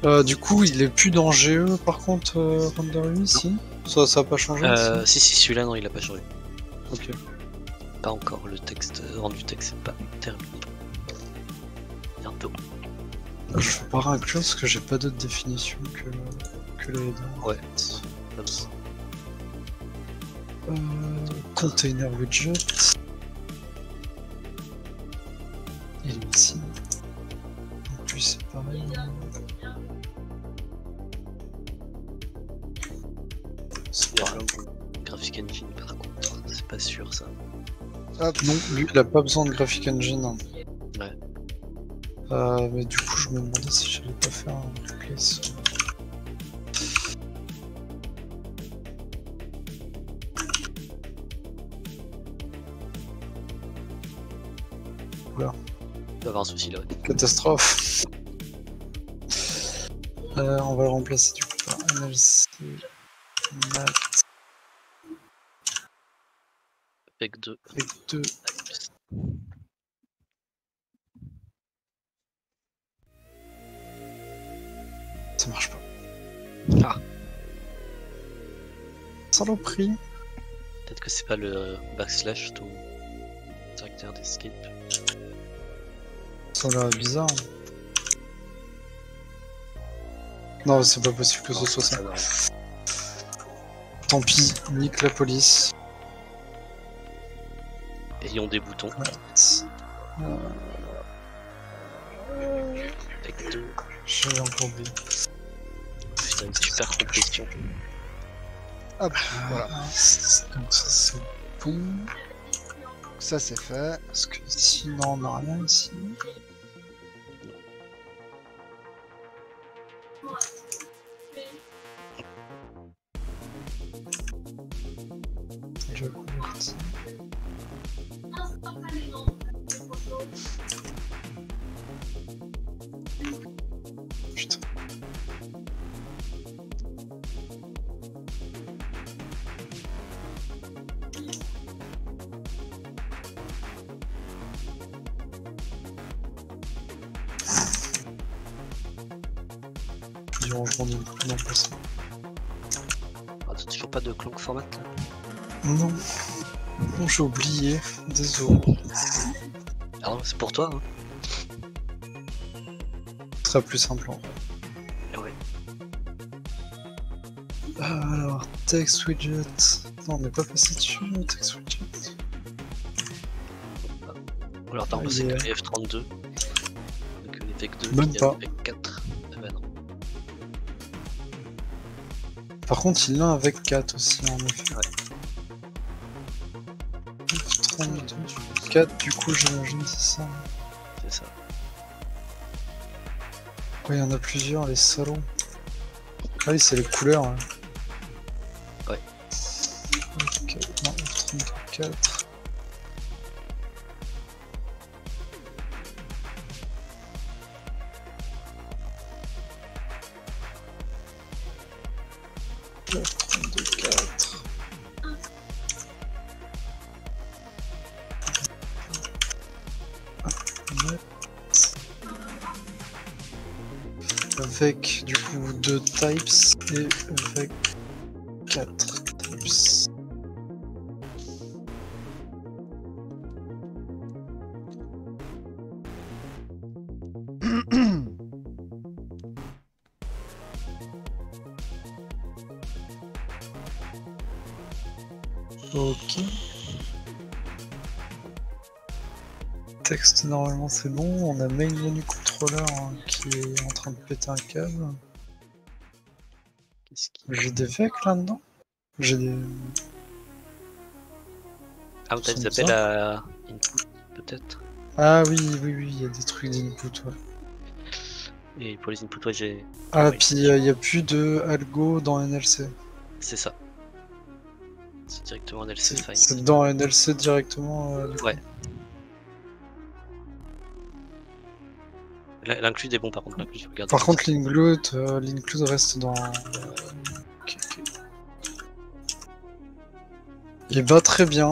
Euh, du coup il est plus dans G E par contre euh, render U I si ça, ça a pas changé euh, Si si celui-là non il a pas changé. Ok. Pas encore le texte, rendu texte c'est pas terminé. Bientôt. Je vais pas réinclure parce que j'ai pas d'autre définition que, que les deux. Ouais. Euh, container widget. Et ici. En plus c'est pareil. C'est pas Graphic Engine par contre, c'est pas sûr ça. Ah non, lui il a pas besoin de Graphic Engine. Hein. Ouais. Euh, mais du coup je me demandais si j'allais pas faire un replace. Oula. Il doit avoir un souci là. Ouais. Catastrophe. euh, on va le remplacer du coup par N L C Mat. Avec deux. Avec deux. Ça marche pas. Ah. Saloperie. Peut-être que c'est pas le backslash tout directeur d'escape. Ça a l'air bizarre. Non, c'est pas possible que non, ce soit ça. ça. Tant pis, nique la police. Ayons des boutons. Ouais. Euh... Avec deux. Je l'ai encore oublié. Putain, une super complétion. Hop, voilà. Donc ça c'est bon. Ça c'est fait. Parce que sinon on n'a rien ici. Je convertis. Putain. Du rangement d'une coupe dans le passé. Ah, t'as toujours pas de clonk format là? Non. Non, j'ai oublié, désolé. Ah non, c'est pour toi. Hein. Ce sera plus simple. Hein. Ouais. Alors, text widget. Non, on n'est pas passé dessus, text widget. Ou alors, t'as repassé que F trente-deux. Donc, les tech deux, même pas. Avec quatre. Ah bah non. Par contre, il l'a avec quatre aussi, en effet. Ouais. quatre, du coup j'imagine c'est ça. C'est ça. Ouais, il y en a plusieurs, les salons. Ah oui, c'est les couleurs. Hein. Ouais. Ok, non, trente-quatre. Avec du coup deux types et avec quatre types. Ok. Texte, normalement c'est bon. On a Mailman du contrôleur hein, qui est en train de péter un câble. Qu'est-ce qu'il y a? J'ai des V E C là-dedans. J'ai des... Ah, peut-être ça s'appelle à input, peut-être. Ah oui, oui, oui, il y a des trucs d'input, ouais. Et pour les inputs, ouais, j'ai... Ah, oui. Puis il euh, n'y a plus de algo dans N L C. C'est ça. C'est directement N L C. C'est dans N L C directement. Euh, ouais. L'include est bon par contre. Regarde, par contre, l'include euh, reste dans... Okay, okay. Il bat très bien.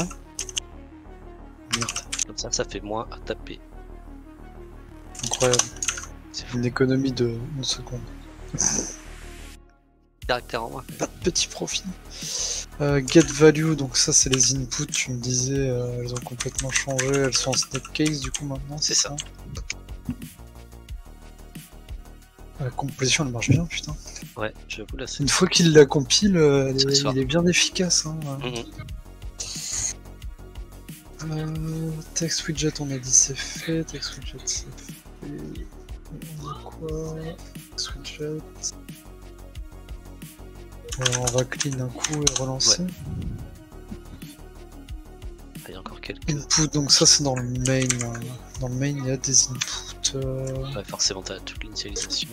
Merde. Comme ça, ça fait moins à taper. Incroyable. C'est une économie de une seconde. Caractère en moins. Pas de petit profit. Euh, get value, donc ça c'est les inputs, tu me disais, euh, elles ont complètement changé, elles sont en snapcase du coup maintenant, c'est ça, ça. La composition elle marche bien, putain. Ouais, j'avoue là c'est... Une fois qu'il la compile, euh, elle est, il est bien efficace. Hein, ouais. mm -hmm. euh, text widget on a dit c'est fait, text widget c'est fait... Quoi? Switchet. On va clean un coup et relancer. Ouais. Il y a encore quelques inputs, donc ça c'est dans le main. Dans le main il y a des inputs. Euh... Ouais, forcément t'as toute l'initialisation.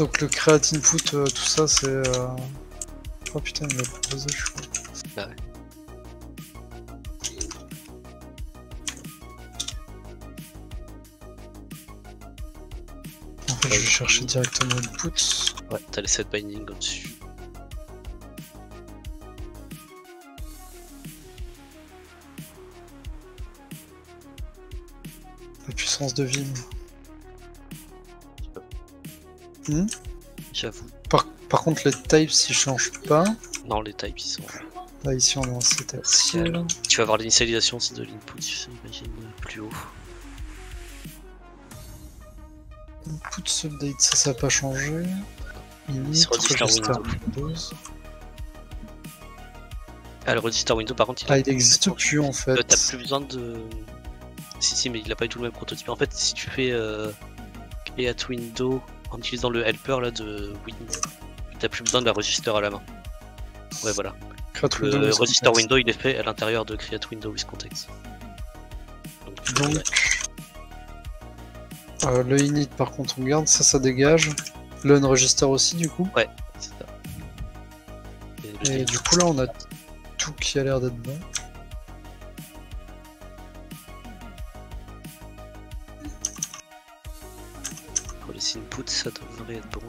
Donc le create input, euh, tout ça c'est. Euh... Oh putain, il m'a proposé, je suis con. Ah ouais. Je vais chercher directement l'input. Ouais, t'as les set binding au-dessus. La puissance de Vim. Hmm. J'avoue. Par, par contre, les types ils changent pas. Non, les types ils sont. Là, ici on est en set axial. Tu vas avoir l'initialisation de l'input, j'imagine, plus haut. Input update, ça ça n'a pas changé. Il register Windows. Ah, le register Windows par contre il, ah, il existe plus en fait. T'as plus besoin de... Si si, mais il n'a pas eu tout le même prototype. En fait si tu fais euh, Create Window en utilisant le helper là de Windows, t'as plus besoin de la register à la main. Ouais voilà. Create le Windows register context. Window il est fait à l'intérieur de Create Window with Context. Donc... Donc... Ouais. Euh, le init par contre on garde, ça ça dégage. Le unregister aussi du coup. Ouais, c'est ça. Et, Et du coup là on a tout qui a l'air d'être bon. Pour les inputs ça devrait être bon.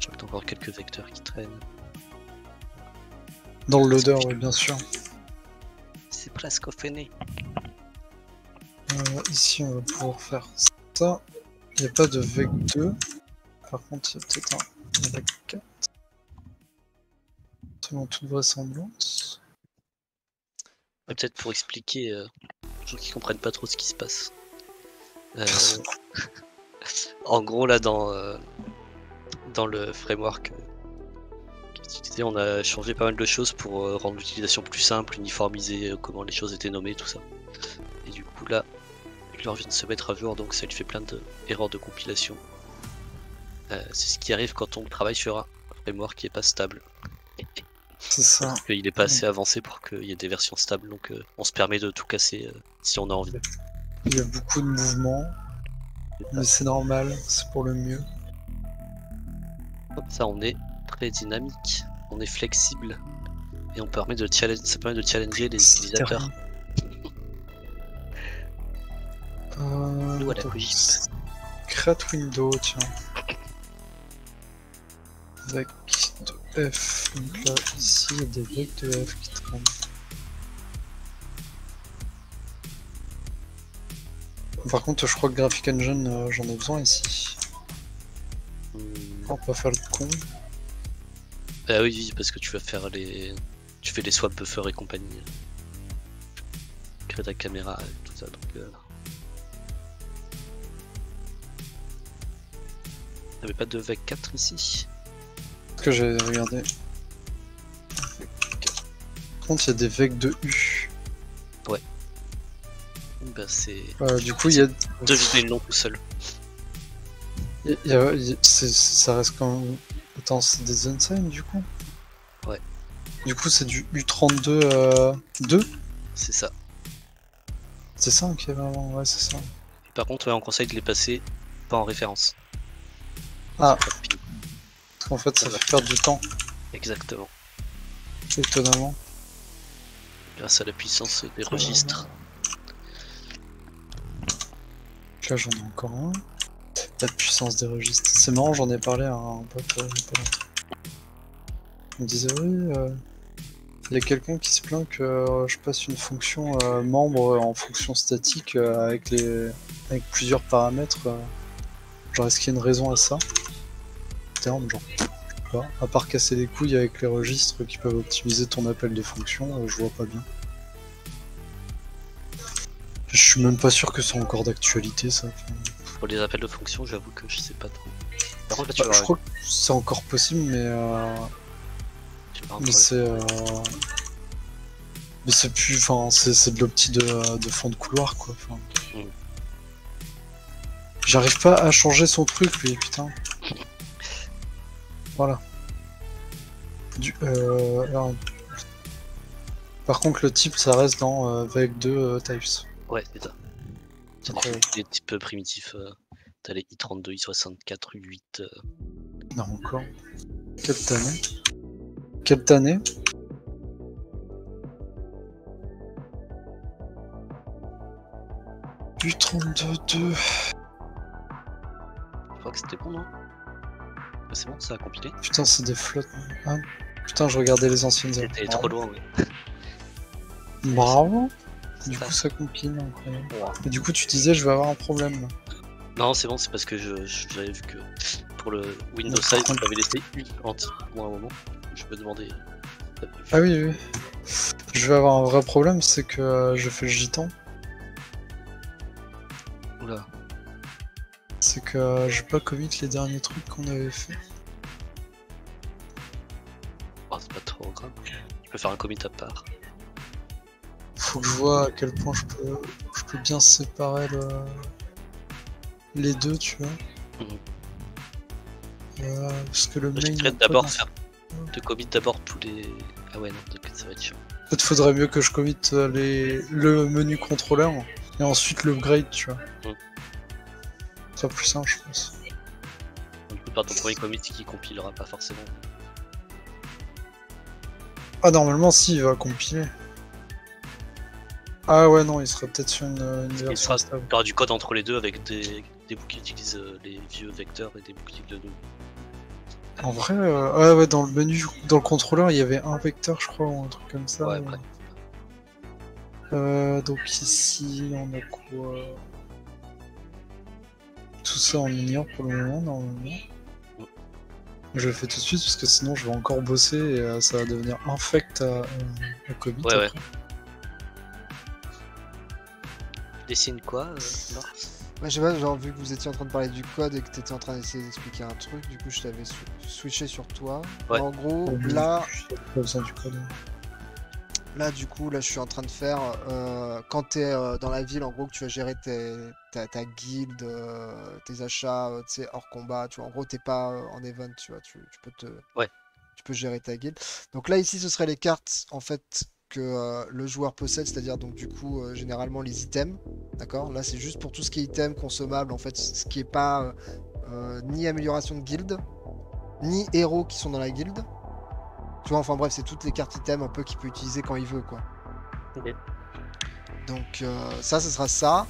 Je crois que t'as encore quelques vecteurs qui traînent. Dans le loader, ouais, bien sûr. C'est presque au fainé. Euh, ici on va pouvoir faire ça. Il n'y a pas de vec deux. Par contre il y a peut-être un vec quatre. Selon toute vraisemblance. Ouais, peut-être pour expliquer euh, aux gens qui comprennent pas trop ce qui se passe. Euh, en gros là dans, euh, dans le framework. Euh, On a changé pas mal de choses pour rendre l'utilisation plus simple, uniformiser comment les choses étaient nommées, tout ça. Et du coup là, Ulord vient de se mettre à jour, donc ça lui fait plein d'erreurs de compilation. Euh, c'est ce qui arrive quand on travaille sur un framework qui est pas stable. C'est ça. Parce qu'il est pas assez avancé pour qu'il y ait des versions stables, donc euh, on se permet de tout casser euh, si on a envie. Il y a beaucoup de mouvements, mais c'est normal, c'est pour le mieux. Comme ça on est très dynamique. On est flexible et on permet de challenge, ça permet de challenger les utilisateurs. Euh, Nous à la logique. Create window, tiens. Vec de F. Donc là, ici, il y a des vec de F qui traînent. Par contre, je crois que Graphic Engine, euh, j'en ai besoin ici. On va pas faire le con. Bah oui, parce que tu vas faire les... Tu fais les swap buffers et compagnie. Crée ta caméra et tout ça, donc... Euh... T'avais pas de vec quatre ici? ce que j'avais regardé. Par contre, il y a des V E C de U. Ouais. Ben c'est... Euh, du coup, il y a... Deux vidéos longues tout seul. Il y a, il y a, ça reste quand même... Attends, c'est des unsigned du coup? Ouais. Du coup, c'est du U trente-deux euh, deux? C'est ça. C'est ça, ok, vraiment, ouais, c'est ça. Et par contre, ouais, on conseille de les passer pas en référence. Ah. Parce qu'en fait, ça, ça fait perdre du temps. Exactement. Étonnamment. Grâce à la puissance des registres. Là, j'en ai encore un. La puissance des registres. C'est marrant, j'en ai parlé à un pote. Euh, Il me disait oui, il euh, y a quelqu'un qui se plaint que euh, je passe une fonction euh, membre en fonction statique euh, avec les avec plusieurs paramètres. Euh, genre, est-ce qu'il y a une raison à ça? Terme, genre, je sais pas. À part casser les couilles avec les registres qui peuvent optimiser ton appel des fonctions, euh, je vois pas bien. Je suis même pas sûr que c'est encore d'actualité ça. Pour les appels de fonctions, j'avoue que je sais pas trop. Par contre, là, tu bah, je crois que c'est encore possible, mais euh... mais c'est euh... mais c'est plus, enfin, c'est de l'opti de, de fond de couloir quoi. Mm. J'arrive pas à changer son truc, lui, putain. Voilà. Du, euh... Alors... Par contre, le type, ça reste dans euh, V E C deux euh, types. Ouais, c'est ça. C'est okay. Des types primitifs. Euh, T'as les I trente-deux, I soixante-quatre, U huit. Euh... Non, encore. Quelle tannée. Quelle tannée. U trente-deux deux. Je crois que c'était bon, non? C'est bon, ça a compilé. Putain, c'est des flottes. Ah. Putain, je regardais les anciennes. C'était trop loin, ouais. Bravo! Du ça. coup ça compile, incroyable. Ouais. Et du coup tu disais je vais avoir un problème. Non c'est bon, c'est parce que j'avais je, je, vu que pour le Windows side on avait laissé U anti pour un moment. Je me demandais... Ah oui oui. Je vais avoir un vrai problème, c'est que euh, je fais le gitan. Oula. C'est que euh, j'ai pas commit les derniers trucs qu'on avait fait. Oh, c'est pas trop grave. Je peux faire un commit à part. Faut que je vois à quel point je peux, je peux bien séparer le, les deux, tu vois. Mmh. Euh, parce que le main... Je d'abord faire... de commit d'abord tous les... Ah ouais, non, donc ça va être chiant. Peut-être faudrait mieux que je commit les... le menu contrôleur et ensuite le grade, tu vois. Mmh. C'est plus simple, je pense. Du coup, par ton premier commit qui compilera pas forcément. Ah, normalement, si, il va compiler. Ah ouais non, il serait peut-être sur une, une version il sera, stable. Il y aura du code entre les deux avec des, des bouts qui utilisent euh, les vieux vecteurs et des bouts qui utilisent le deux. En vrai, euh, ouais, ouais, dans le menu, dans le contrôleur, il y avait un vecteur je crois, ou un truc comme ça. Ouais, ouais. Euh, donc ici, on a quoi? Tout ça on ignore pour le moment, normalement. Ouais. Je le fais tout de suite parce que sinon je vais encore bosser et euh, ça va devenir infect à, euh, à commit. Ouais, après. Ouais. Dessine quoi euh, non. Ouais, je sais pas, genre vu que vous étiez en train de parler du code et que t'étais en train d'essayer d'expliquer un truc, du coup je t'avais switché sur toi. Ouais. En gros, oh, là, pas besoin du code. Là du coup, là je suis en train de faire euh, quand t'es euh, dans la ville, en gros que tu vas gérer tes, ta, ta guilde, euh, tes achats, euh, tu sais hors combat, tu vois. En gros, t'es pas euh, en event, tu vois, tu, tu peux te, ouais. tu peux gérer ta guilde. Donc là ici, ce seraient les cartes en fait. Que euh, le joueur possède, c'est-à-dire donc du coup euh, généralement les items, d'accord. Là c'est juste pour tout ce qui est item consommable en fait, ce qui est pas euh, euh, ni amélioration de guilde, ni héros qui sont dans la guilde. Tu vois, enfin bref, c'est toutes les cartes items un peu qu'il peut utiliser quand il veut quoi. Okay. Donc euh, ça, ce sera ça.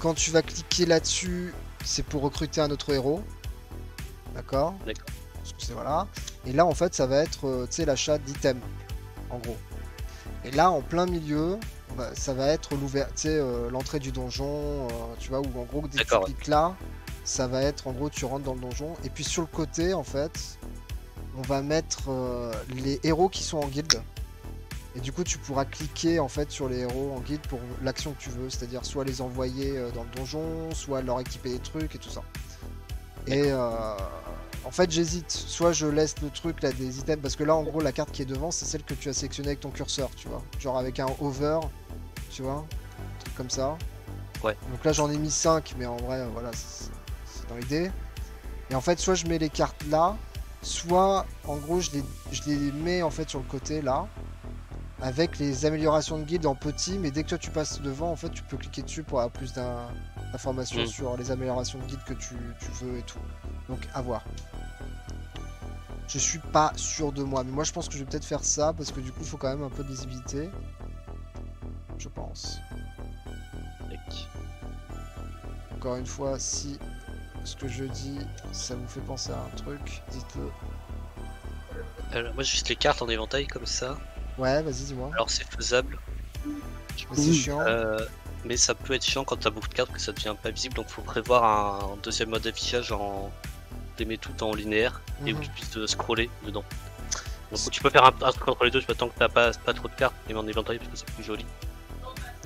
Quand tu vas cliquer là-dessus, c'est pour recruter un autre héros, d'accord. D'accord. Voilà. Et là en fait, ça va être euh, tu sais l'achat d'items, en gros. Et là, en plein milieu, bah, ça va être l'ouverture, euh, l'entrée du donjon, euh, tu vois, où en gros, dès que tu cliques là, ça va être, en gros, tu rentres dans le donjon. Et puis sur le côté, en fait, on va mettre euh, les héros qui sont en guilde. Et du coup, tu pourras cliquer, en fait, sur les héros en guilde pour l'action que tu veux. C'est-à-dire soit les envoyer euh, dans le donjon, soit leur équiper des trucs et tout ça. Et, euh, En fait, j'hésite. Soit je laisse le truc là des items, parce que là, en gros, la carte qui est devant, c'est celle que tu as sélectionnée avec ton curseur, tu vois. Genre avec un hover, tu vois, un truc comme ça. Ouais. Donc là, j'en ai mis cinq, mais en vrai, voilà, c'est dans l'idée. Et en fait, soit je mets les cartes là, soit, en gros, je les, je les mets en fait sur le côté là, avec les améliorations de guild en petit, mais dès que toi tu passes devant, en fait, tu peux cliquer dessus pour avoir plus d'informations mmh. sur les améliorations de guild que tu, tu veux et tout. Donc, à voir. Je suis pas sûr de moi, mais moi je pense que je vais peut-être faire ça, parce que du coup, il faut quand même un peu de visibilité. Je pense. Lec. Encore une fois, si ce que je dis, ça vous fait penser à un truc, dites-le. Euh, moi, juste les cartes en éventail comme ça. Ouais, vas-y, dis-moi. Alors, c'est faisable. C'est chiant. Euh, mais ça peut être chiant quand t'as beaucoup de cartes que ça devient pas visible. Donc, faut prévoir un deuxième mode d'affichage en. T'aimais tout en linéaire mmh. et où tu puisses scroller dedans. Donc, tu peux faire un, un truc entre les deux, tant que t'as pas, pas trop de cartes, mais en éventail parce que c'est plus joli.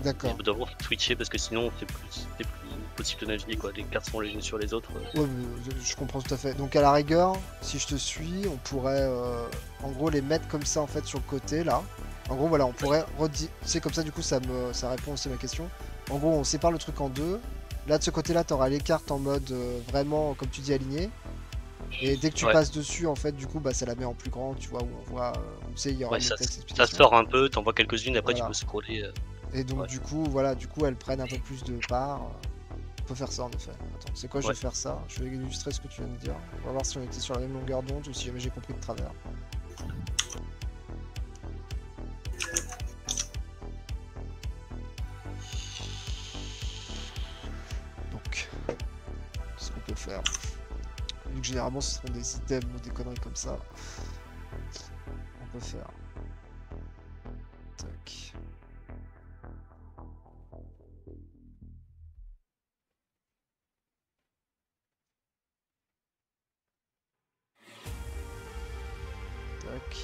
D'accord. Il faut d'abord switcher parce que sinon, c'est plus, plus possible de naviguer quoi. Les cartes sont les unes sur les autres. Ouais, mais je comprends tout à fait. Donc, à la rigueur, si je te suis, on pourrait euh, en gros les mettre comme ça en fait sur le côté là. En gros, voilà, on pourrait redire. C'est comme ça, du coup, ça, me, ça répond aussi à ma question. En gros, on sépare le truc en deux. Là, de ce côté-là, t'auras les cartes en mode euh, vraiment, comme tu dis, aligné. Et dès que tu ouais. passes dessus, en fait, du coup, bah, ça la met en plus grand, tu vois, où on voit, euh, on sait, il y aura ouais, ça, ça sort un peu, t'en vois quelques-unes, après voilà. tu peux scroller. Euh... Et donc, ouais. du coup, voilà, du coup, elles prennent un peu plus de part. On peut faire ça, en effet. Attends, c'est quoi, ouais. je vais faire ça. Je vais illustrer ce que tu viens de dire. On va voir si on était sur la même longueur d'onde ou si jamais j'ai compris de travers. Donc, ce qu'on peut faire. Donc généralement ce seront des items ou des conneries comme ça. On peut faire. Tac. Tac.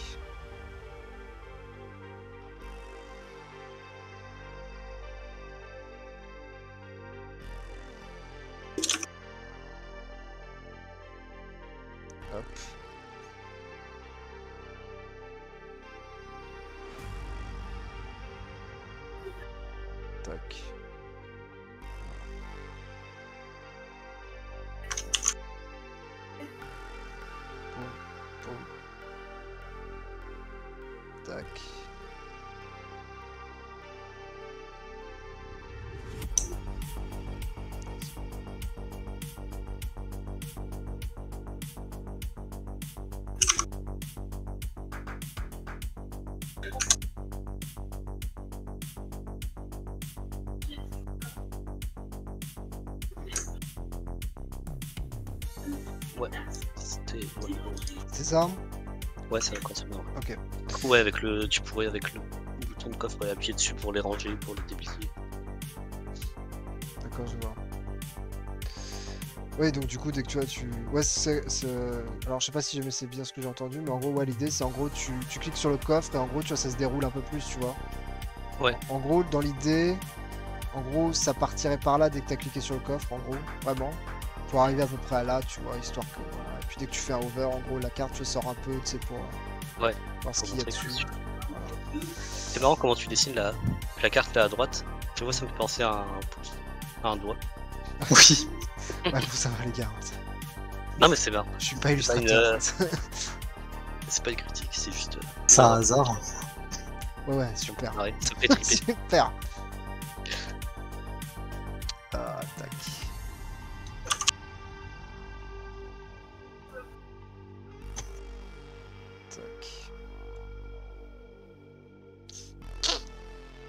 Hop. Tac. Poum, poum. Tac. Ouais, c'était... Ouais. C'est ça? Ouais, c'est la Ok. Ouais, avec le... tu pourrais avec le bouton de coffre et appuyer dessus pour les ranger, pour les déplier. D'accord, je vois. Oui, donc du coup, dès que tu as... Tu... Ouais, c'est... Alors, je sais pas si jamais c'est bien ce que j'ai entendu, mais en gros, ouais, l'idée, c'est en gros, tu... tu cliques sur le coffre et en gros, tu vois, ça se déroule un peu plus, tu vois. Ouais. En gros, dans l'idée, en gros, ça partirait par là dès que tu as cliqué sur le coffre, en gros, vraiment. Pour arriver à peu près à là, tu vois, histoire que voilà. Et puis dès que tu fais un over, en gros, la carte tu sors un peu, tu sais, pour euh, ouais, voir ce qu'il y a dessus. Voilà. C'est marrant comment tu dessines la, la carte là à droite. Tu vois, ça me fait penser à un pouce, à un doigt. Oui. Ouais, faut savoir les gars. Non mais c'est marrant. Je suis pas illustrateur. Une... c'est pas une critique, c'est juste. C'est un hasard. Ouais ouais, super. Ouais, ça fait triper. Super. Ah tac.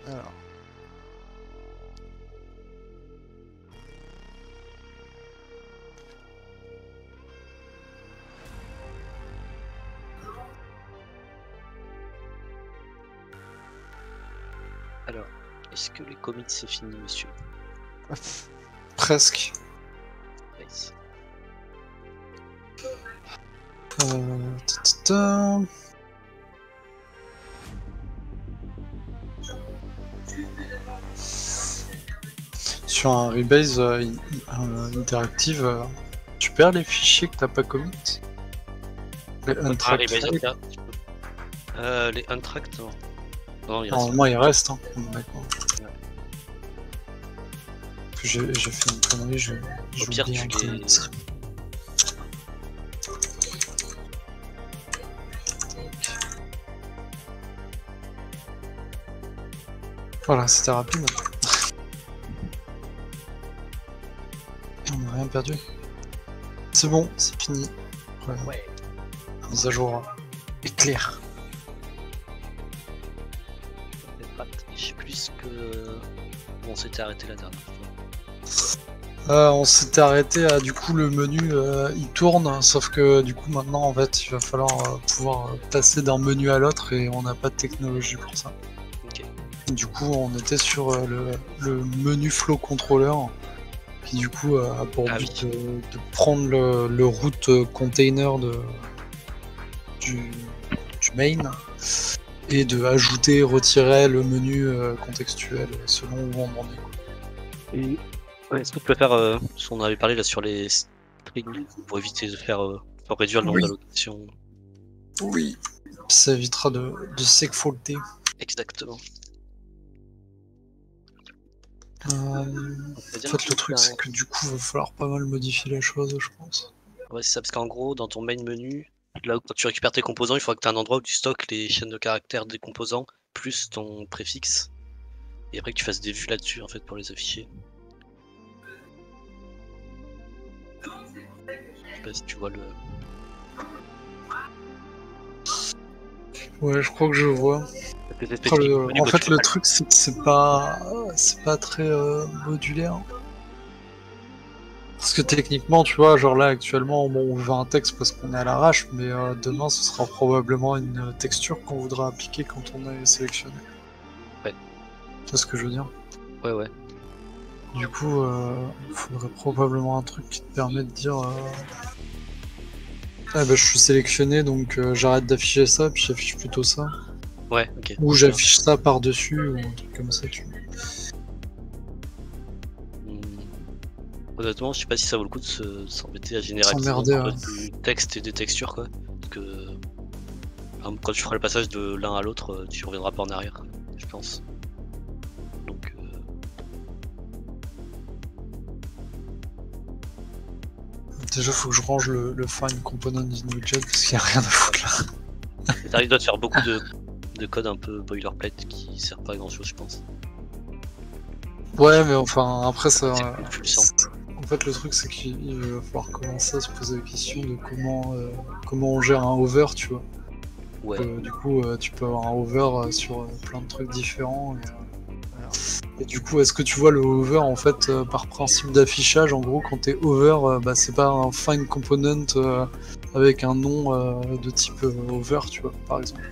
Alors. Alors, est-ce que les commits c'est fini, monsieur? Presque. Nice. Euh, ta ta ta. Sur un rebase euh, interactive, euh, tu perds les fichiers que t'as pas commit. Les untracked. Ah, les là. Euh, les untracked, non. Non, il reste. Normalement, il reste. Hein. D'accord. J'ai fait une connerie, je. Au pire, tu les. Voilà, c'était rapide. On n'a rien perdu. C'est bon, c'est fini. Ouais. Mise à jour éclair. Je sais plus que. Bon, on s'était arrêté la dernière fois. Euh, on s'était arrêté à du coup le menu euh, il tourne, hein, sauf que du coup maintenant en fait il va falloir euh, pouvoir passer d'un menu à l'autre et on n'a pas de technologie pour ça. Du coup, on était sur le, le menu flow controller qui, du coup, a pour ah but oui. de, de prendre le, le route container de, du, du main et de ajouter et retirer le menu contextuel selon où on en est. Et... Ouais, est-ce que tu peux faire euh, ce qu'on avait parlé là sur les strings pour éviter de faire euh, pour réduire le nombre oui. d'allocations? Oui, ça évitera de, de SecFaulter. Exactement. Euh, en fait, le truc, c'est que du coup, il va falloir pas mal modifier la chose, je pense. Ouais, c'est ça, parce qu'en gros, dans ton main menu, là où quand tu récupères tes composants, il faudra que tu aies un endroit où tu stockes les chaînes de caractères des composants, plus ton préfixe. Et après que tu fasses des vues là-dessus, en fait, pour les afficher. Je sais pas si tu vois le... Ouais, je crois que je vois. Oh, le... En fait, le truc, c'est que c'est pas, c'est pas très euh, modulaire. Parce que techniquement, tu vois, genre là actuellement, bon, on veut un texte parce qu'on est à l'arrache, mais euh, demain, ce sera probablement une texture qu'on voudra appliquer quand on est sélectionné. Ouais. C'est ce que je veux dire. Ouais, ouais. Du coup, euh, il faudrait probablement un truc qui te permet de dire. Euh... Ah bah, je suis sélectionné, donc euh, j'arrête d'afficher ça, puis j'affiche plutôt ça. Ouais, ok. Ou j'affiche ça par-dessus, ou un truc comme ça. Tu... Mmh. Honnêtement, je sais pas si ça vaut le coup de s'embêter se... à générer ouais. du texte et des textures, quoi. Parce que quand tu feras le passage de l'un à l'autre, tu reviendras pas en arrière, je pense. Donc. Euh... Déjà, faut que je range le, le find component in widget parce qu'il n'y a rien à foutre là. T'arrives à te faire beaucoup de. de code un peu boilerplate qui sert pas à grand chose, je pense. Ouais, mais enfin, après ça... En fait, le truc, c'est qu'il va falloir commencer à se poser la question de comment euh, comment on gère un hover, tu vois. Ouais. Euh, du coup, euh, tu peux avoir un hover euh, sur euh, plein de trucs différents. Et, euh, voilà. Et du coup, est-ce que tu vois le hover, en fait, euh, par principe d'affichage, en gros, quand t'es hover, euh, bah, c'est pas un find component euh, avec un nom euh, de type euh, hover, tu vois, par exemple.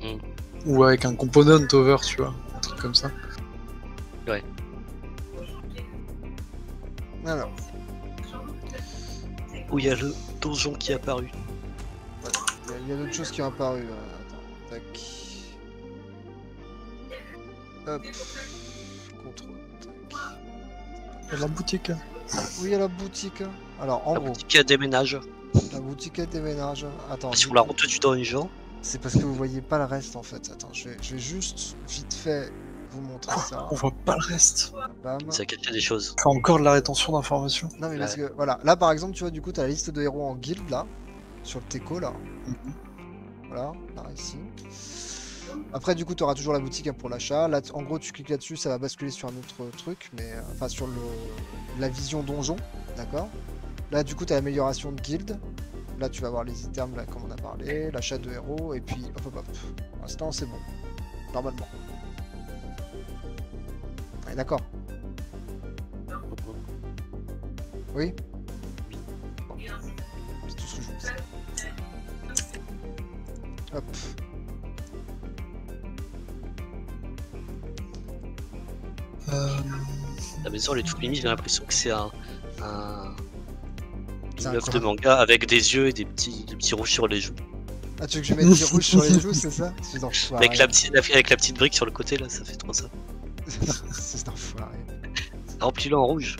Mm. Ou avec un component over, tu vois, un truc comme ça. Ouais. Alors. Où il y a le donjon qui est apparu. Il y a, a d'autres choses qui ont apparu. Attends, tac. Hop. Contrôle, tac. Il y a la boutique. Oui, il y a la boutique. Alors, en la gros. La boutique déménage. La boutique déménage. Attends. Si on la rentre du donjon. C'est parce que vous voyez pas le reste en fait. Attends, je vais, je vais juste vite fait vous montrer oh, ça. On voit pas le reste. Bam. Ça cache des choses. T'as encore de la rétention d'informations. Non mais ouais. parce que voilà, là par exemple, tu vois, du coup, t'as la liste de héros en guild là, sur le Teco là. Mm-hmm. Voilà, là ici. Après, du coup, t'auras toujours la boutique hein, pour l'achat. Là, en gros, tu cliques là-dessus, ça va basculer sur un autre truc, mais euh, enfin sur le la vision donjon, d'accord. Là, du coup, t'as l'amélioration de guild. Là, tu vas voir les items, là, comme on a parlé, l'achat de héros, et puis hop hop hop. Pour l'instant, c'est bon. Normalement. Ouais, d'accord. Oui. Bon. C'est tout ce que je veux dire. Hop. Euh... La maison, elle est toute mimi, j'ai l'impression que c'est un. un... Une œuvre de manga avec des yeux et des petits, des petits rouges sur les joues. Ah, tu veux que je mette des rouges sur les joues, c'est ça? C'est enfoiré. Avec la, petite, avec la petite brique sur le côté, là, ça fait trop ça. C'est enfoiré. Remplis-le en rouge.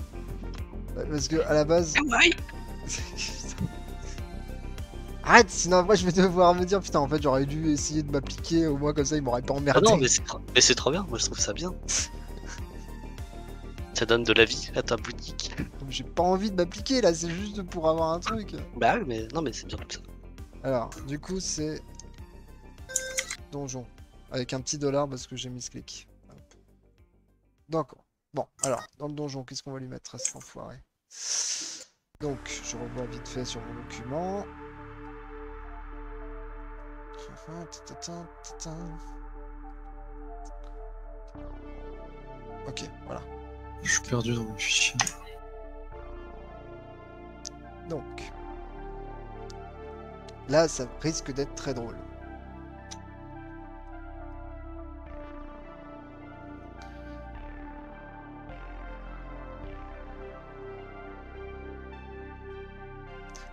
Parce que, à la base. Kawaii. Arrête, sinon moi je vais devoir me dire putain en fait j'aurais dû essayer de m'appliquer, au moins comme ça il m'aurait pas emmerdé. Ah non mais c'est trop... trop bien, moi je trouve ça bien. Ça donne de la vie à ta boutique. J'ai pas envie de m'appliquer là, c'est juste pour avoir un truc. Bah oui mais non mais c'est bien comme ça. Alors du coup c'est donjon avec un petit dollar parce que j'ai mis ce clic. Donc bon alors dans le donjon qu'est-ce qu'on va lui mettre à cet enfoiré? Donc je revois vite fait sur mon document. Ok, voilà. Je suis perdu dans mes fichiers. Donc. Là, ça risque d'être très drôle.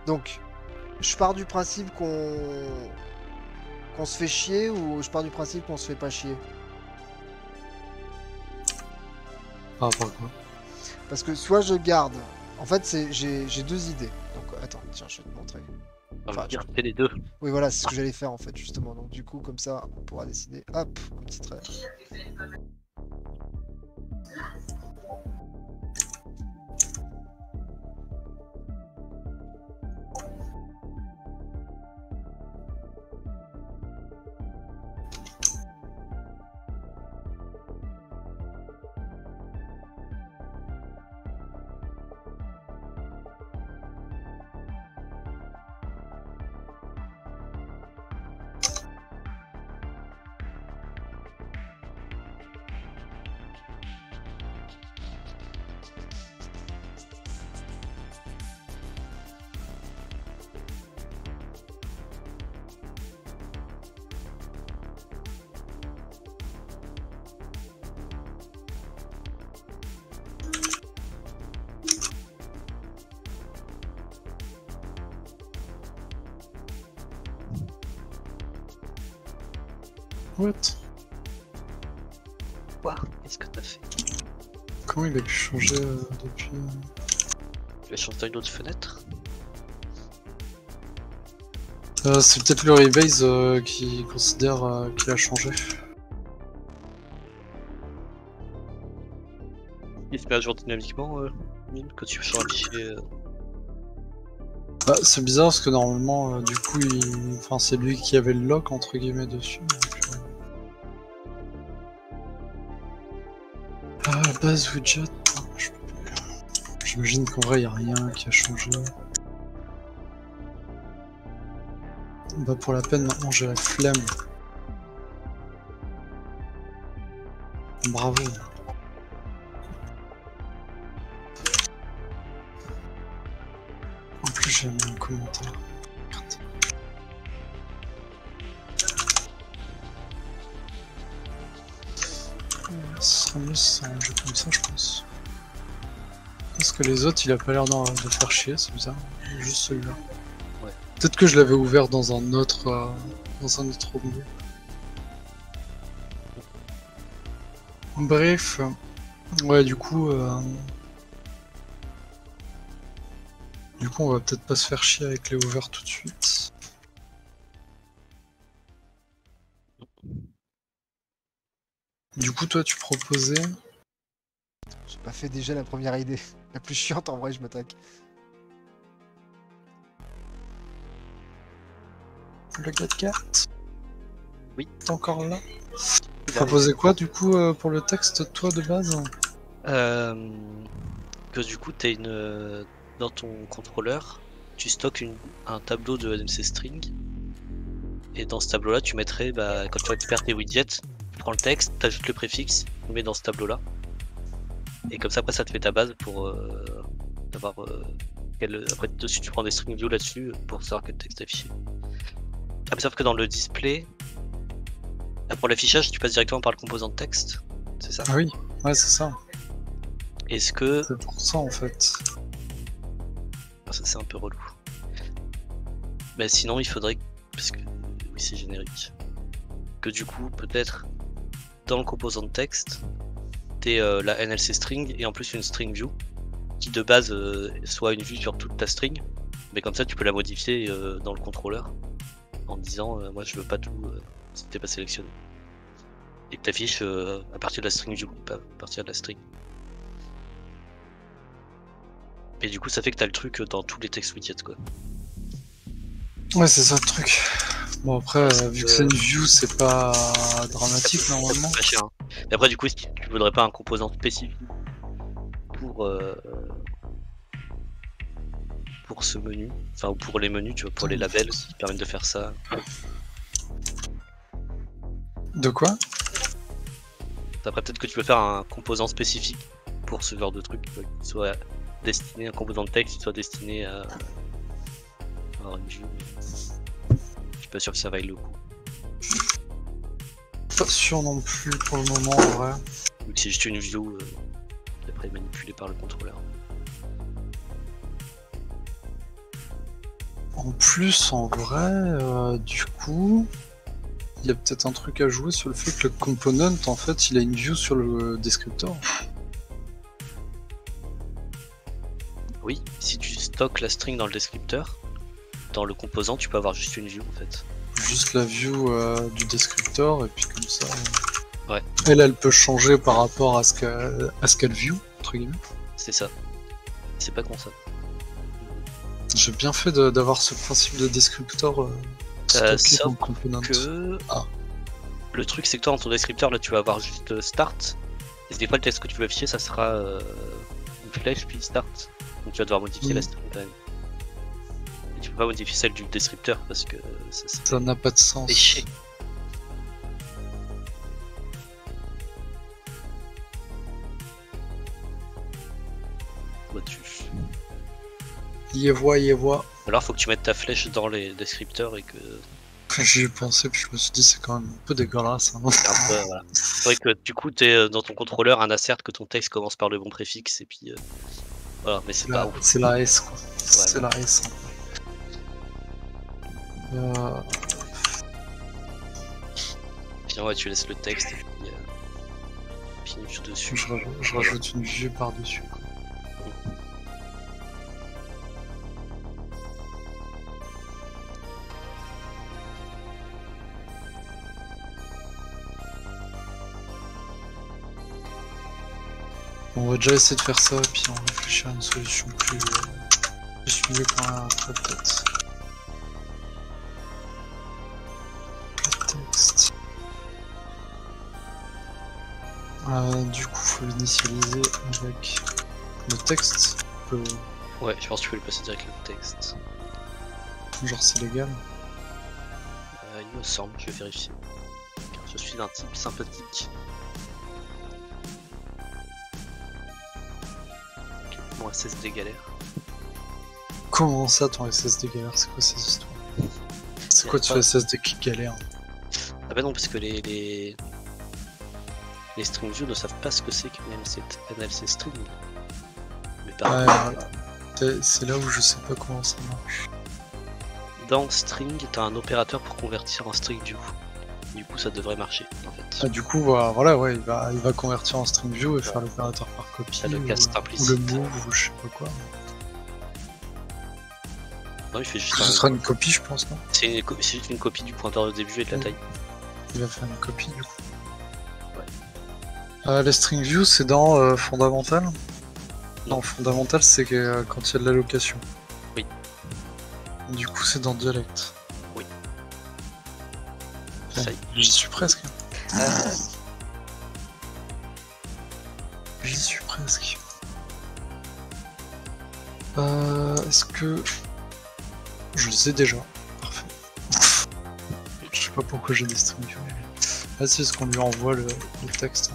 Donc, je pars du principe qu'on... qu'on se fait chier ou je pars du principe qu'on se fait pas chier? Par rapport à quoi? Parce que soit je garde... En fait, j'ai deux idées. Donc, attends, tiens, je vais te montrer. Enfin, ah, je... c'est les deux. Oui, voilà, c'est ce que j'allais faire, en fait, justement. Donc, du coup, comme ça, on pourra décider. Hop, un petit trait. What? Quoi? Qu'est-ce que t'as fait? Comment il a changé euh, depuis... Il a changé dans une autre fenêtre? euh, C'est peut-être le rebase euh, qui considère euh, qu'il a changé. Il se met à jour dynamiquement, euh, quand tu sors un fichier... Euh... Bah, c'est bizarre parce que normalement, euh, du coup, il... enfin, c'est lui qui avait le lock entre guillemets dessus. Base widget, j'imagine qu'en vrai il n'y a rien qui a changé. Bah pour la peine maintenant j'ai la flemme. Bravo. En plus j'ai mis un commentaire. Ce sera mieux si c'est un jeu comme ça, je pense. Parce que les autres, il a pas l'air de faire chier, c'est bizarre. Juste celui-là. Ouais. Peut-être que je l'avais ouvert dans un autre, euh, dans un autre milieu. Bref, ouais, du coup, euh... du coup, on va peut-être pas se faire chier avec les ouverts tout de suite. Du coup, toi, tu proposais... J'ai pas fait déjà la première idée. La plus chiante, en vrai, je m'attaque. Le GetGat. Oui. T'es encore là. Tu proposais quoi, du coup, euh, pour le texte, toi, de base? Euh... Que du coup, t'as une... Dans ton contrôleur, tu stockes une... un tableau de M C String. Et dans ce tableau-là, tu mettrais, bah, quand tu récupères tes widgets, tu prends le texte, t'ajoutes le préfixe, tu le mets dans ce tableau-là. Et comme ça, après, ça te fait ta base pour euh, savoir. Euh, quel... Après, dessus, tu prends des string view là-dessus pour savoir quel texte est affiché. Ah, mais sauf que dans le display, là, pour l'affichage, tu passes directement par le composant de texte. C'est ça? Ah oui, ouais, c'est ça. Est-ce que. C'est pour ça, en fait. Ah, ça, c'est un peu relou. Mais sinon, il faudrait. Parce que. Oui, c'est générique. Que du coup, peut-être dans le composant de texte, t'es euh, la N L C string et en plus une string view qui de base euh, soit une vue sur toute ta string, mais comme ça tu peux la modifier euh, dans le contrôleur en disant euh, moi je veux pas tout euh, si t'es pas sélectionné, et que t'affiches euh, à partir de la string du coup, pas à partir de la string. Et du coup ça fait que t'as le truc dans tous les textes widgets quoi. Ouais c'est ça le truc. Bon après euh, vu que c'est une view c'est pas dramatique normalement. Pas cher, hein. Mais après du coup si tu voudrais pas un composant spécifique pour euh, pour ce menu, enfin ou pour les menus, tu vois, pour les labels qui permettent de faire ça. De quoi? Après peut-être que tu peux faire un composant spécifique pour ce genre de truc, qui soit destiné à un composant de texte, qui soit destiné à... Alors, une vue, mais... Je suis pas sûr que ça vaille le coup. Pas sûr non plus pour le moment en vrai. Donc c'est juste une view euh, qui après est manipulée par le contrôleur. En plus en vrai euh, du coup il y a peut-être un truc à jouer sur le fait que le component en fait il a une view sur le descriptor. Oui, si tu stockes la string dans le descriptor, dans le composant, tu peux avoir juste une view en fait. Juste la view euh, du descriptor, et puis comme ça. Euh... Ouais. Elle, elle peut changer par rapport à ce qu'elle à ce qu'elle view, entre guillemets. C'est ça. C'est pas con ça. J'ai bien fait d'avoir ce principe de descriptor euh, euh, stocké component. Que... Ah. Le truc, c'est que toi, dans ton descriptor, là, tu vas avoir juste start. Et des fois, le texte que tu veux afficher, ça sera euh, une flèche, puis start. Donc tu vas devoir modifier mmh. la string quand même. Et tu peux pas modifier celle du descripteur parce que ça n'a pas de sens. Péché. Quoi tu... Y voit, y voit. Alors faut que tu mettes ta flèche dans les descripteurs et que... J'y ai pensé puis je me suis dit c'est quand même un peu dégueulasse. Hein. C'est un peu, voilà. C'est vrai que du coup t'es dans ton contrôleur un assert que ton texte commence par le bon préfixe et puis... Euh... Voilà, mais c'est pas... C'est la S quoi. Ouais, c'est ouais. la S. Euh... Tiens, ouais, tu laisses le texte et puis, euh... puis une vue dessus. Je, rajoute, je rajoute ouais. une vue par-dessus. Ouais. On va déjà essayer de faire ça, puis on réfléchit à une solution plus, plus mieux quand même après peut-être. Euh, du coup, faut l'initialiser avec le texte. Peut... Ouais, je pense que tu peux le passer direct avec le texte. Genre, c'est légal euh, il me semble, je vais vérifier. Car je suis d'un type sympathique. Okay, mon S S D galère. Comment ça, ton S S D galère? C'est quoi ces histoires? C'est quoi ton S S D qui galère? Ah bah non, parce que les... les... Les string view ne savent pas ce que c'est qu'une N L C string. Mais par ouais, contre... C'est là où je sais pas comment ça marche. Dans string, t'as un opérateur pour convertir en string view. Du coup, ça devrait marcher en fait. Ah, du coup, voilà, ouais, il va, il va convertir en string view et ouais. faire l'opérateur par copie. Ou, ou le move ou je sais pas quoi. Non, il fait juste. Ce un... sera une copie, je pense, non? C'est une... juste une copie du pointeur de début et de la ouais. taille. Il va faire une copie du coup. Euh, les string view c'est dans euh, fondamental. Non, fondamental c'est que, euh, quand il y a de l'allocation. Oui. Du coup c'est dans dialect. Oui. Bon, j'y suis presque. Ah. J'y suis presque. Euh, Est-ce que je sais déjà? Parfait. Je sais pas pourquoi j'ai des string view. Ah si, est-ce qu'on lui envoie le, le texte?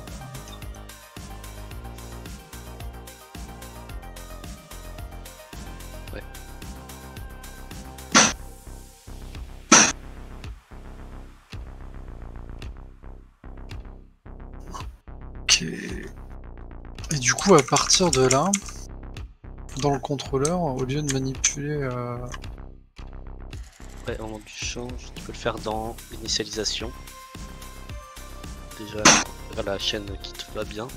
À partir de là, dans le contrôleur, au lieu de manipuler... Euh... Ouais, au moment du change, tu peux le faire dans l'initialisation. Déjà, la chaîne qui te va bien.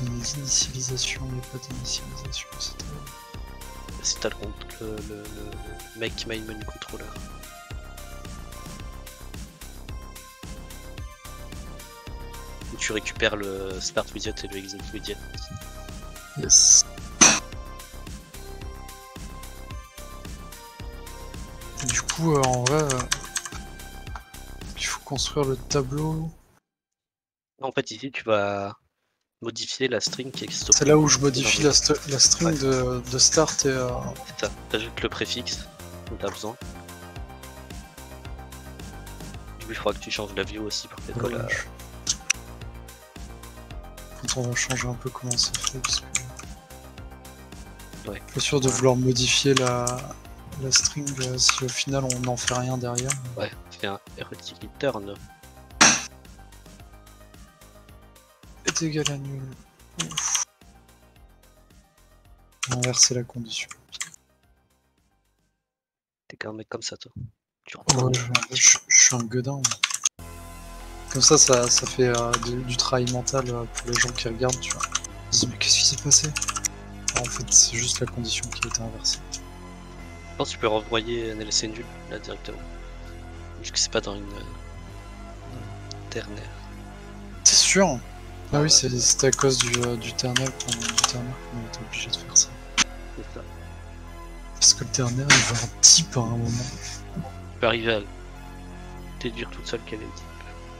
Des initialisations, mais pas d'initialisation, c'est un... C'est t'as le, le, le, le mec qui m'a une menu contrôleur. Et tu récupères le start widget et le exit widget. Yes. Du coup, euh, en vrai, euh, il faut construire le tableau. En fait, ici, tu vas modifier la string qui existe. C'est là où je modifie la, st la string ouais. de, de start et. Euh... C'est ça, t'ajoutes le préfixe dont t'as besoin. Il faudra que tu changes la view aussi pour peut-être ouais, la... je... Quand on va changer un peu comment ça fait, parce que... Ouais. Je suis pas sûr de vouloir modifier la, la string si au final on n'en fait rien derrière. Ouais, c'est un erotic return. C'est égal à nul. Ouf. Inverser la condition. T'es quand même un mec comme ça, toi. Tu ouais, je, je, je suis un gueudin. Ouais. Comme ça, ça, ça fait euh, du, du travail mental euh, pour les gens qui regardent, tu vois. Ils se disent, mais qu'est-ce qui s'est passé? Alors, en fait, c'est juste la condition qui a été inversée. Je pense que tu peux renvoyer un L C nul, là, directement. Vu que c'est pas dans une... une ternaire. T'es sûr? Ah oui, c'est à cause du, euh, du ternaire qu'on était obligé de faire ça. C'est ça. Parce que le ternaire il va en type à un moment. Tu peux arriver à déduire toute seule qu'elle est type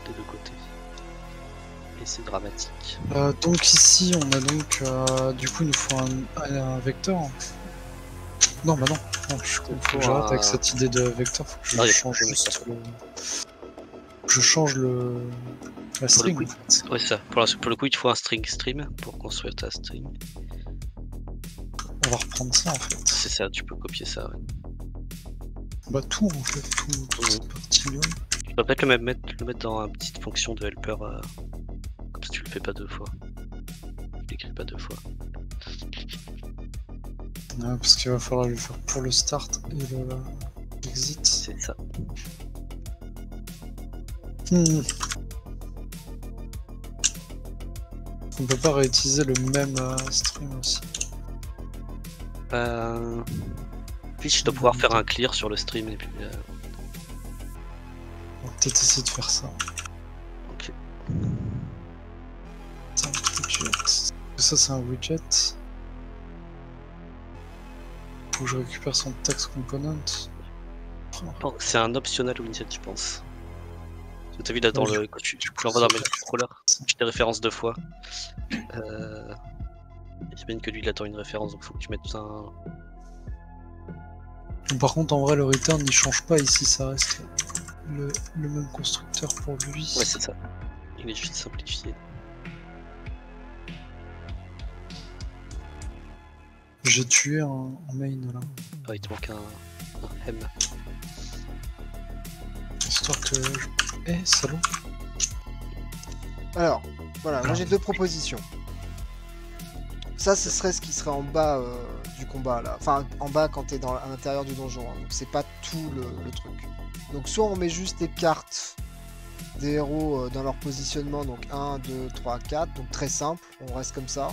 des deux côtés. Et c'est dramatique. Euh, donc ici on a donc euh, du coup il nous faut un, un vecteur. Non bah non, non je comprends. J'arrête un... avec cette idée de vecteur, faut que je non, change juste le... Je change le... la string en fait. Ouais, ça. Pour, la... pour le coup, il te faut un string stream pour construire ta string. On va reprendre ça en fait. C'est ça, tu peux copier ça. Ouais. Bah, tout en fait, tout, tout mmh. cette partie là. Tu vas peut-être le, mettre, le mettre dans une petite fonction de helper. Euh... Comme si tu le fais pas deux fois. Tu l'écris pas deux fois. Ouais, parce qu'il va falloir le faire pour le start et le exit. C'est ça. Hmm. On peut pas réutiliser le même euh, stream aussi. Euh... Puis je dois mmh. pouvoir faire un clear sur le stream et puis... Euh... On va peut-être essayer de faire ça. Ok. C'est un widget. Ça c'est un widget. Faut que je récupère son text component. Oh. C'est un optional widget je pense. T'as vu là dans oui, le. Quand tu, tu l'envoies dans le contrôleur, tu les références deux fois. Euh... J'imagine que lui il attend une référence donc faut que tu mettes un. Par contre en vrai le return il change pas ici, ça reste le, le même constructeur pour lui. Ouais c'est ça. Il est juste simplifié. J'ai tué un, un main là. Ah il te manque un, un M. Histoire que je... Eh, hey, salaud. Alors, voilà, moi j'ai deux propositions. Ça, ce serait ce qui serait en bas euh, du combat, là. Enfin, en bas quand t'es dans, à l'intérieur du donjon, hein. Donc c'est pas tout le, le truc. Donc soit on met juste les cartes des héros euh, dans leur positionnement, donc un, deux, trois, quatre, donc très simple, on reste comme ça.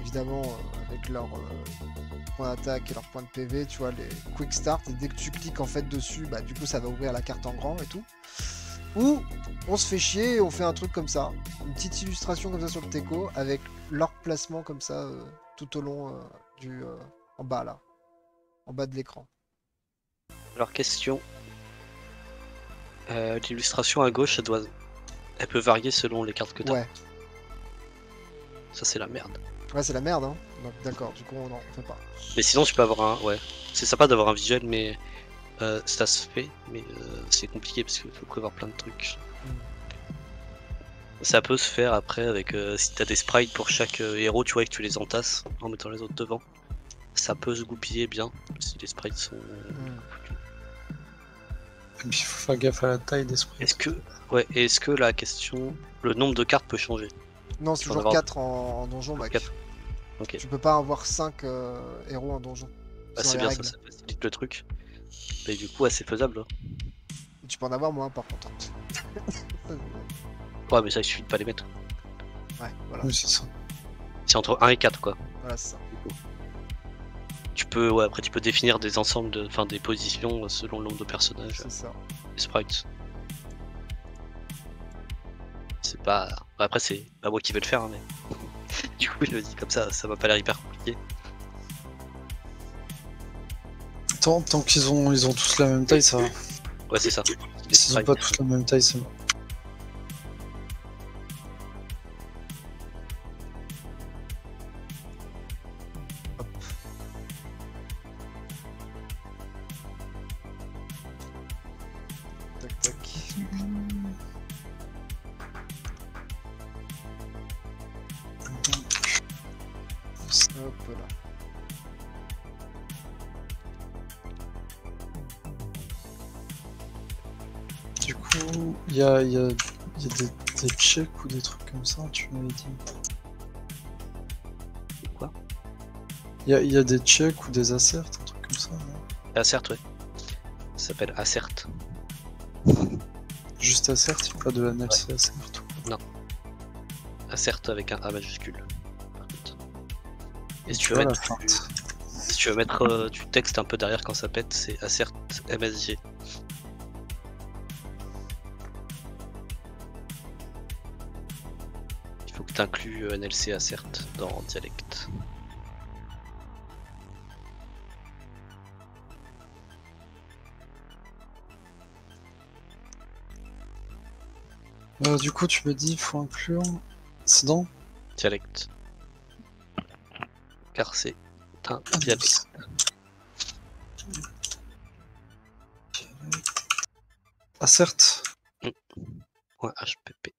Évidemment, euh, avec leur euh, point d'attaque et leur point de P V, tu vois, les quick start, et dès que tu cliques en fait dessus, bah du coup ça va ouvrir la carte en grand et tout. Ou on se fait chier et on fait un truc comme ça, une petite illustration comme ça sur le techo, avec leur placement comme ça euh, tout au long euh, du... Euh, en bas là, en bas de l'écran. Alors question, euh, l'illustration à gauche, elle, doit... elle peut varier selon les cartes que t'as. Ouais. Ça c'est la merde. Ouais c'est la merde hein, d'accord, du coup on en fait pas. Mais sinon tu peux avoir un... ouais, c'est sympa d'avoir un visuel mais... Euh, ça se fait, mais euh, c'est compliqué parce qu'il faut prévoir plein de trucs. Mm. Ça peut se faire après avec euh, si t'as des sprites pour chaque euh, héros, tu vois, et que tu les entasses en mettant les autres devant. Ça peut se goupiller bien si les sprites sont. Euh, mm. Il faut faire gaffe à la taille des sprites. Est-ce que, ouais, est-ce que la question, le nombre de cartes peut changer? Non, c'est toujours avoir... quatre en, en donjon, Mac. Okay. Tu peux pas avoir cinq euh, héros en donjon. Bah, c'est bien, ça, ça facilite le truc. Bah du coup, ouais, c'est faisable. Hein. Tu peux en avoir moins, par contre. Ouais, mais ça, il suffit de pas les mettre. Ouais, voilà. Oui, c'est ça. c'est entre un et quatre quoi. Voilà, c'est ça. Tu peux, ouais, après tu peux définir des ensembles, de, enfin des positions selon le nombre de personnages. C'est ça. Les sprites. C'est pas... Après c'est pas moi qui vais le faire, mais... du coup je le dis comme ça, ça m'a pas l'air hyper compliqué. Tant, tant qu'ils ont, ils ont tous la même taille, ça va. Ouais, c'est ça. Ils ont pas tous la même taille, c'est bon. Il y, a, il y a des, des checks ou des trucs comme ça, tu m'avais dit. Quoi ? il y, a, il y a des checks ou des asserts, un truc comme ça. Assert, ouais. Ça s'appelle assert. Juste assert, il n'y a pas de la nef, ouais. C'est assert ou... Non. Assert avec un A majuscule. Et si tu veux mettre, tu, si tu veux mettre euh, du texte un peu derrière quand ça pète, c'est assert M S G. Inclus N L C assert dans dialecte. Euh, du coup, tu me dis il faut inclure. C'est dans dialecte. Car c'est un dialecte. Assert. Mmh. Ouais, H P P.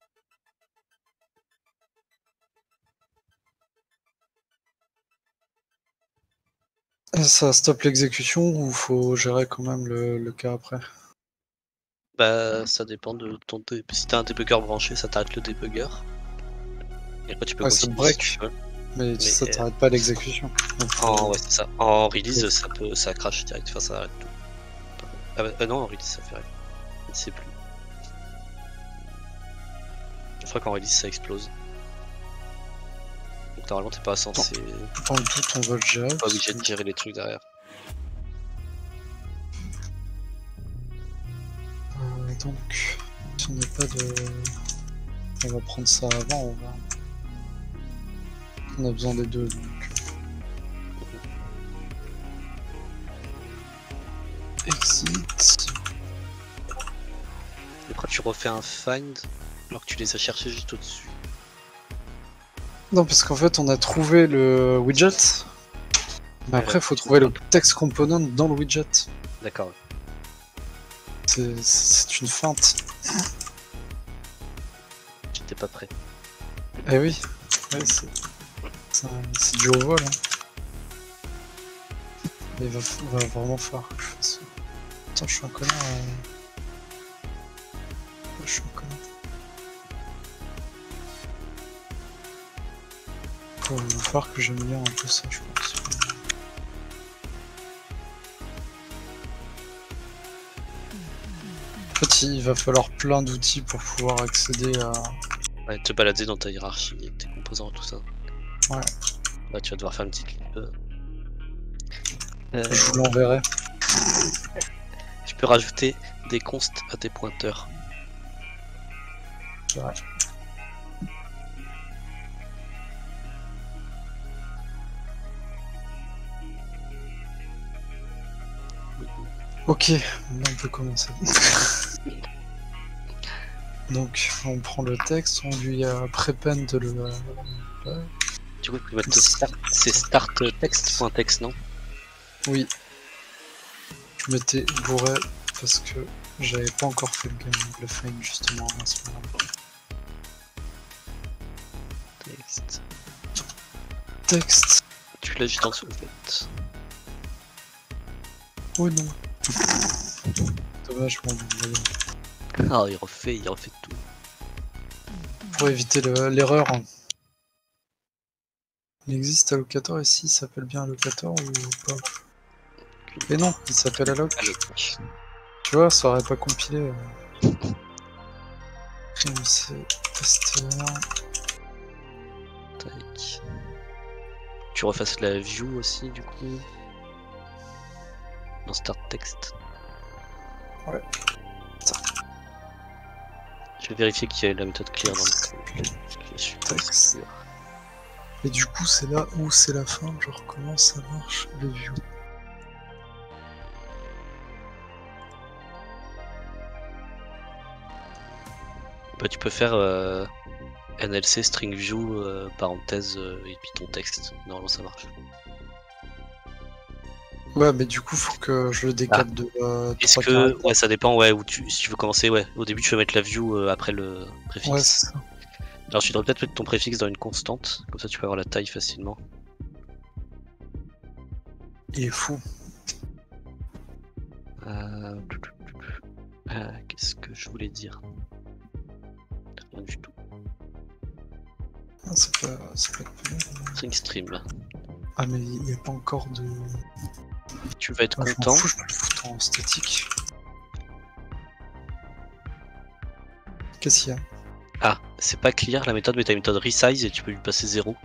Ça stoppe l'exécution ou faut gérer quand même le, le cas après? Bah ça dépend de ton... Si t'as un debugger branché, ça t'arrête le debugger. Et après tu peux... Ouais, ça break, si mais, mais ça t'arrête euh... pas l'exécution. En... Ouais, c'est ça. En release, ouais. Ça peut... ça crash direct, enfin ça arrête tout. Ah bah, euh, non, en release ça fait rien. Je sais plus. Je crois qu'en release ça explose. Normalement t'es pas censé... En doute on va le gérer. T'es pas obligé de tirer les trucs derrière. Euh, donc... Si on n'est pas de... On va prendre ça avant, on va... On a besoin des deux donc... Exit... Et après tu refais un find alors que tu les as cherchés juste au-dessus. Non, parce qu'en fait on a trouvé le widget, mais après il faut trouver le text component dans le widget. D'accord. C'est une feinte. J'étais pas prêt. Eh oui, ouais, c'est du au vol. Hein. Il va, va vraiment falloir que je fasse... Attends, je suis un connard. Euh... Je suis un connard. Il va falloir que j'aime bien un peu ça, je pense. En fait, il va falloir plein d'outils pour pouvoir accéder à... Ouais, te balader dans ta hiérarchie, tes composants, tout ça. Ouais. Là, tu vas devoir faire une petite clip. Euh... Je vous l'enverrai. Tu peux rajouter des consts à tes pointeurs. Ouais. Ok, on peut commencer. Donc on prend le texte, on lui a prépend de le... Du coup, c'est start text point texte, non? Oui. Je m'étais bourré parce que j'avais pas encore fait le game, le frame justement à ce moment-là. Texte. Texte. Tu l'as juste en dessous en fait. Oh non. Dommage, mon... Ah, il refait, il refait tout. Pour éviter l'erreur. Le, il existe allocator ici, il s'appelle bien allocator ou pas? Mais non, il s'appelle alloc. Tu vois, ça aurait pas compilé. C'est tester. Tac. tu refasses la view aussi du coup. Dans start text. Ouais. Ça. Je vais vérifier qu'il y a la méthode clear dans le texte. Et du coup c'est là où c'est la fin, genre comment ça marche le view. Bah tu peux faire euh, N L C string view euh, parenthèse euh, et puis ton texte, normalement ça marche. Ouais mais du coup faut que je le décale ah. de euh, Est-ce que... Ouais ça dépend ouais où tu... si tu veux commencer ouais. Au début tu veux mettre la view euh, après le préfixe. Ouais c'est ça. Alors tu devrais peut-être mettre ton préfixe dans une constante, comme ça tu peux avoir la taille facilement. Il est fou. Euh... Euh, Qu'est-ce que je voulais dire? Rien du tout. Non c'est pas... c'est pas... String stream là. Ah mais il n'y a pas encore de... Tu vas être ah, content. Je, fous, je peux le foutre en statique. Qu'est-ce qu'il y a? Ah, c'est pas clear la méthode, mais t'as une méthode resize et tu peux lui passer zéro.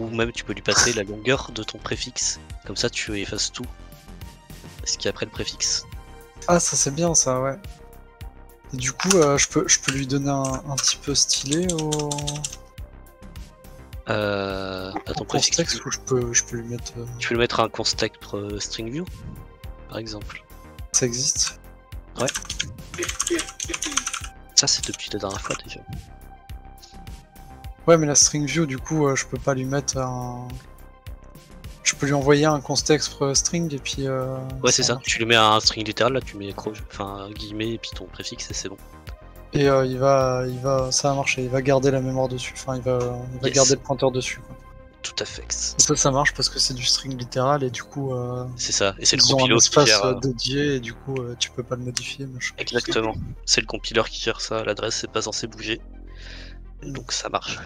Ou même tu peux lui passer la longueur de ton préfixe. Comme ça tu effaces tout. Ce qui est après le préfixe. Ah ça c'est bien ça, ouais. Et du coup euh, je peux je peux lui donner un, un petit peu stylé au... Euh, à ton préfixe, ou je peux, je peux lui mettre... Euh... Tu peux lui mettre un constact pour euh, string view, par exemple. Ça existe? Ouais. Ça c'est depuis la dernière fois déjà. Ouais mais la string view du coup euh, je peux pas lui mettre un... Je peux lui envoyer un constact pour string et puis... Euh, ouais c'est ça, ça, tu lui mets un string littéral là, tu mets cro... enfin, guillemets et puis ton préfixe et c'est bon. Et euh, il va, il va, ça va marcher, il va garder la mémoire dessus, enfin il va, il va yes. garder le pointeur dessus. Quoi. Tout à fait. Ça, ça marche parce que c'est du string littéral et du coup. Euh, c'est ça, et c'est le compiler qui gère. Euh... dédié et du coup euh, tu peux pas le modifier. Machin. Exactement, c'est le compiler qui gère ça, l'adresse c'est pas censé bouger, donc ça marche.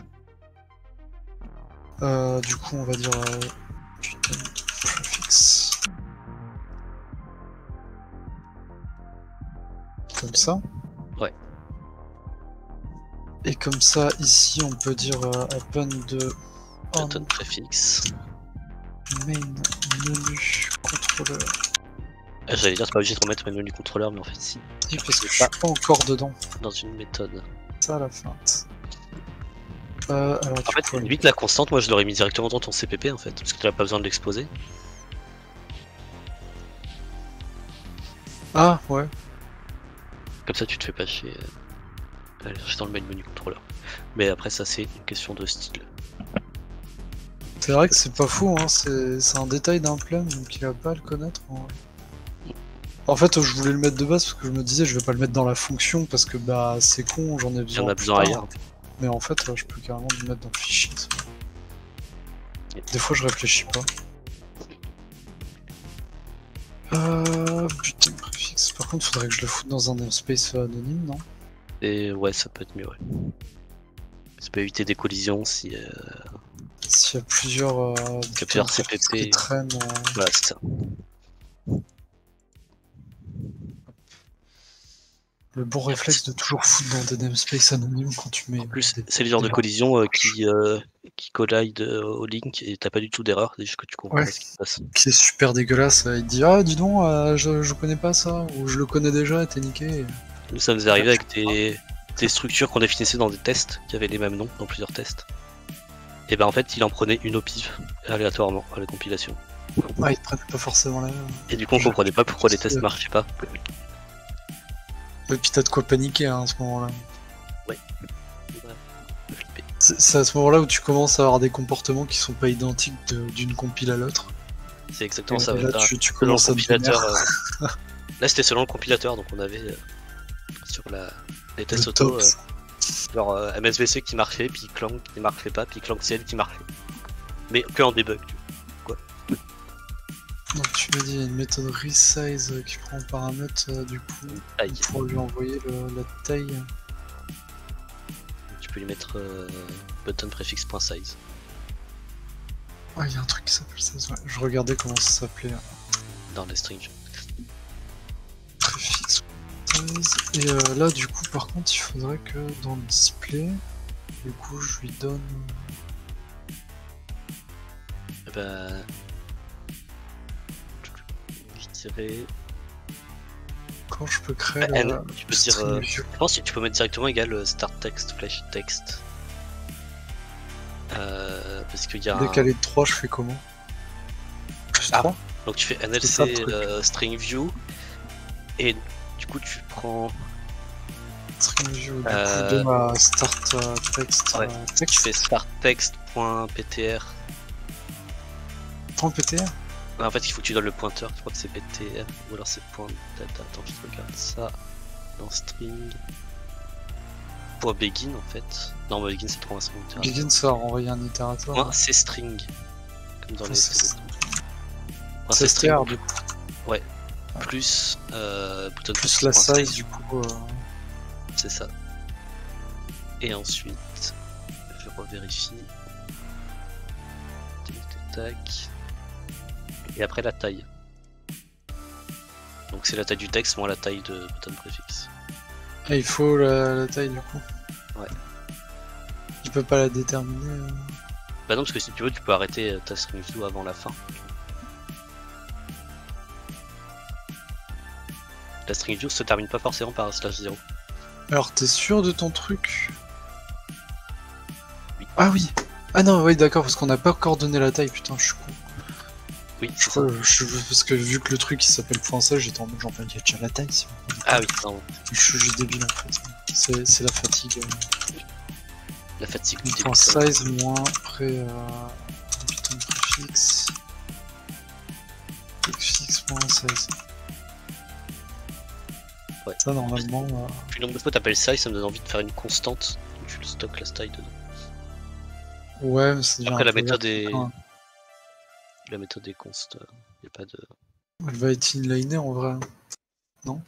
Euh, du coup on va dire euh... putain, préfixe. Comme ça. Ouais. Et comme ça, ici, on peut dire euh, append de... Append préfixe. Main menu contrôleur. Ah, j'allais dire, t'es pas obligé de remettre main menu contrôleur, mais en fait, si. Oui, parce que je suis pas encore dedans. Dans une méthode. Ça, à la feinte. Euh, alors, en fait, peux... limite la constante, moi, je l'aurais mis directement dans ton C P P, en fait, parce que t'as pas besoin de l'exposer. Ah, ouais. Comme ça, tu te fais pas chier. Allez, je suis dans le main menu contrôleur. Mais après, ça, c'est une question de style. C'est vrai que c'est pas fou, hein. C'est un détail d'un plan, donc il va pas à le connaître. En vrai. En fait, je voulais le mettre de base parce que je me disais, je vais pas le mettre dans la fonction parce que bah c'est con, j'en ai besoin. J'en ai besoin ailleurs. Mais en fait, je peux carrément le mettre dans le fichier. Des fois, je réfléchis pas. Euh. Putain, préfixe. Par contre, faudrait que je le foute dans un space anonyme, non? Et ouais, ça peut être mieux, ouais. Ça peut éviter des collisions si... Euh... S'il y a plusieurs... Euh, y a plusieurs C P P qui traînent... Euh... Voilà, c'est ça. Le bon réflexe de toujours foutre dans des namespaces anonymes quand tu mets... En plus, euh, c'est le genre de collision euh, qui, euh, qui collide euh, au link et t'as pas du tout d'erreur, c'est juste que tu comprends ouais, ce qui se passe. Qui est super dégueulasse, il te dit « Ah, dis donc, euh, je, je connais pas ça » ou « Je le connais déjà, t'es niqué ». Nous, ça nous est arrivé avec des, des structures qu'on définissait dans des tests, qui avaient les mêmes noms dans plusieurs tests. Et ben en fait, il en prenait une au pif, aléatoirement, à la compilation. Ah, il prenait pas forcément la même. Et du coup, on comprenait pas pourquoi les tests marchaient pas. Et puis t'as de quoi paniquer hein, à ce moment-là. Ouais. C'est à ce moment-là où tu commences à avoir des comportements qui sont pas identiques d'une compile à l'autre. C'est exactement ça. Là, tu, tu commences à compilateur. Euh... Là, c'était selon le compilateur, donc on avait... Euh... sur la... les tests le auto, euh, genre euh, M S V C qui marchait, puis Clang qui marchait pas, puis Clang C L qui marchait. Mais que en debug, tu vois. Quoi. Donc tu m'as dit, il y a une méthode resize euh, qui prend en paramètre, euh, du coup, Aïe. pour lui envoyer le, la taille. Tu peux lui mettre euh, button prefix.size. Ouais, il y a un truc qui s'appelle size, ouais. Je regardais comment ça s'appelait. Hein. Dans les strings. Prefix. Et euh, là du coup par contre il faudrait que dans le display du coup je lui donne Et bah... je dirais... Quand je peux créer bah, la... tu peux dire, euh, je pense que tu peux mettre directement égal start text, flash text. Euh, parce qu'il y a décalé de trois, je fais comment? Ah, donc tu fais N L C euh, string view et du coup tu prends string view du euh... coup de ma start euh, text, ouais. euh, text tu fais start text.ptr .ptr ah, en fait il faut que tu donnes le pointeur, je crois que c'est ptr ou alors c'est point data. Attends, je te regarde ça dans string pour begin en fait. Non, begin c'est trop un string. Begin ça a renvoyé un itérateur. Moi, c'est string comme dans enfin, les c'est string du coup. Ouais. ouais. Plus euh, bouton plus la size stage. Du coup. Euh... C'est ça. Et ensuite, je revérifie. Tac. Et après la taille. Donc c'est la taille du texte moins la taille de bouton préfixe. Et il faut la, la taille du coup. Ouais. Je peux pas la déterminer. Euh... Bah non parce que si tu veux tu peux arrêter ta string view avant la fin. La string view se termine pas forcément par un slash zéro. Alors t'es sûr de ton truc? Oui. Ah oui. Ah non oui d'accord parce qu'on n'a pas encore donné la taille, putain je suis con. Oui. Je crois, je, parce que vu que le truc il s'appelle français j'étais en mode j'en peux déjà la taille. Ah oui pardon. Je suis juste débile en fait. C'est la fatigue. Euh... La fatigue. Point size moins pré euh... putain préfixe. Préfixe moins size. Ouais. Ça normalement. Euh... Plus le nombre de fois t'appelles ça et ça me donne envie de faire une constante. Donc tu le stockes la style dedans. Ouais, mais c'est déjà. Après un la, peu méthode est... hein. la méthode est. La méthode est const. Il n'y a pas de. Elle va être inliner en vrai. Non?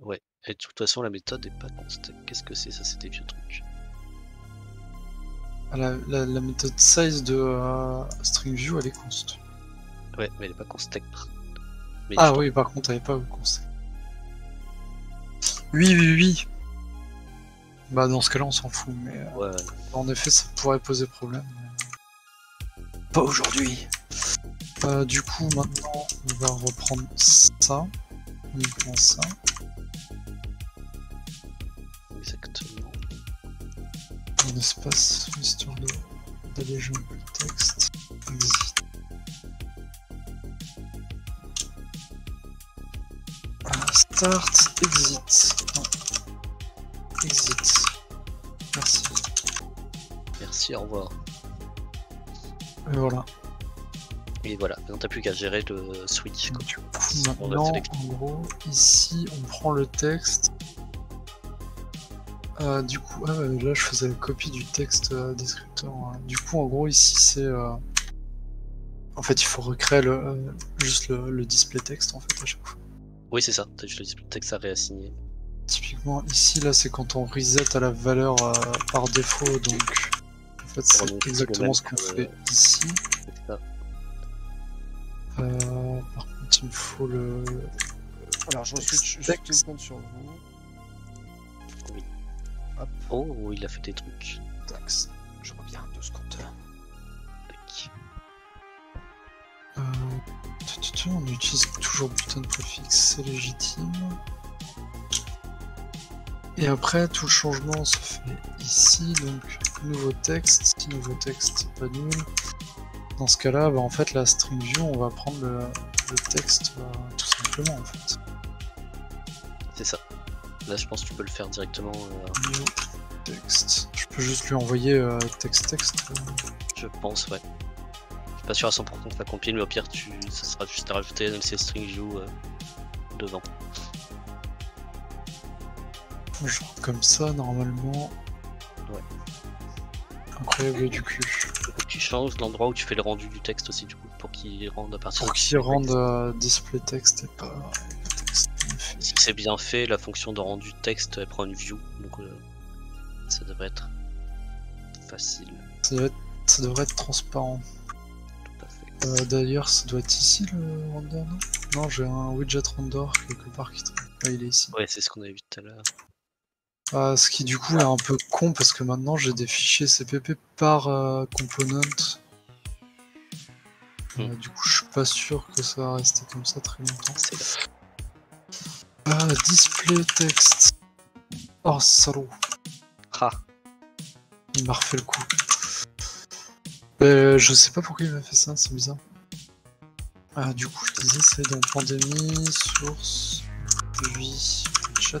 Ouais, et de toute façon la méthode est pas const. Qu'est-ce que c'est ça? C'est des vieux trucs. Ah, la, la, la méthode size de euh, StringView elle est const. Ouais, mais elle est pas const. Mais ah oui, par contre elle est pas const. Oui, oui, oui. Bah dans ce cas-là, on s'en fout, mais ouais. euh, en effet, ça pourrait poser problème. Mais... Pas aujourd'hui. Euh, du coup, maintenant, on va reprendre ça. Uniquement ça. Exactement. Un espace, histoire d'alléger un peu le texte. Start, exit. Non. Exit. Merci. Merci, au revoir. Et voilà. Et voilà, maintenant t'as plus qu'à gérer le switch. Quand tu... Maintenant, on a en gros, ici on prend le texte. Euh, du coup, ah, là je faisais la copie du texte euh, descripteur. Hein. Du coup, en gros, ici c'est. Euh... En fait, il faut recréer le, euh, juste le, le display texte en fait à chaque fois. Oui c'est ça, t'as juste le display texte à réassigner. Typiquement ici là c'est quand on reset à la valeur euh, par défaut, donc en fait c'est exactement ce qu'on fait euh... ici. Ça. Euh, par contre il me faut le... Alors j'en suis juste une seconde sur vous. Oui. Hop. Oh il a fait des trucs. Tax. Je reviens deux secondes. Euh... On utilise toujours putain de préfixe, c'est légitime. Et après, tout le changement se fait ici, donc nouveau texte, nouveau texte, pas nul. Dans ce cas-là, bah, en fait, la string view, on va prendre le, le texte bah, tout simplement en fait. C'est ça. Là, je pense que tu peux le faire directement. Euh... New texte. Je peux juste lui envoyer euh, texte texte. Euh... Je pense, ouais. Pas sûr à cent pour cent que ça compile, mais au pire, tu... ça sera juste à rajouter N L C string view euh, devant. Genre comme ça, normalement. Ouais. Incroyable du cul. Tu changes l'endroit où tu fais le rendu du texte aussi, du coup, pour qu'il rende à partir. Pour qu'il rende euh, display texte et pas texte. Si c'est bien fait, la fonction de rendu texte elle prend une view, donc euh, ça devrait être facile. Ça devrait être, ça devrait être transparent. Euh, D'ailleurs, ça doit être ici le render, non? Non, j'ai un widget render quelque part qui traîne. Ah, il est ici. Ouais, c'est ce qu'on avait vu tout à l'heure. Euh, ce qui du coup ouais. est un peu con parce que maintenant j'ai des fichiers C P P par euh, component. Euh, du coup, je suis pas sûr que ça va rester comme ça très longtemps. Ah, display texte. Oh, salaud. Ah. Il m'a refait le coup. Euh, je sais pas pourquoi il m'a fait ça, c'est bizarre. Ah, du coup, je disais, c'est dans pandémie, source, puis chat.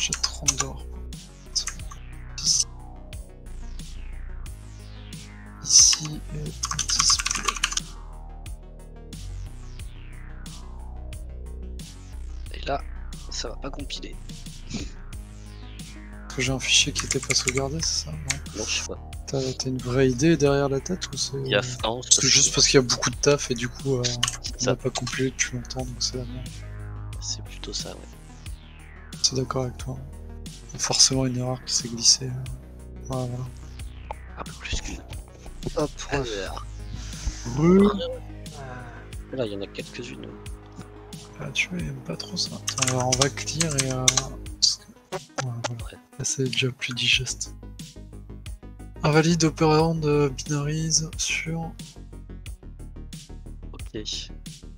J'ai trente d'or. Ici et display. Et là, ça va pas compiler. Parce que j'ai un fichier qui était pas sauvegardé, c'est ça? Non, non, je sais pas. T'as une vraie idée derrière la tête ou c'est juste parce qu'il y a beaucoup de taf et du coup euh, on n'a pas compilé depuis longtemps donc c'est la merde. C'est plutôt ça, ouais. C'est d'accord avec toi. Il y a forcément une erreur qui s'est glissée. Ouais, voilà. Un peu plus qu'une. Hop, ouais. Là, il y en a quelques-unes. Ah, tu vois, il aime pas trop ça. Alors, on va clear et. Euh... Ouais, voilà. Là, c'est déjà plus digeste. Invalide opérant de binaries sur. Ok.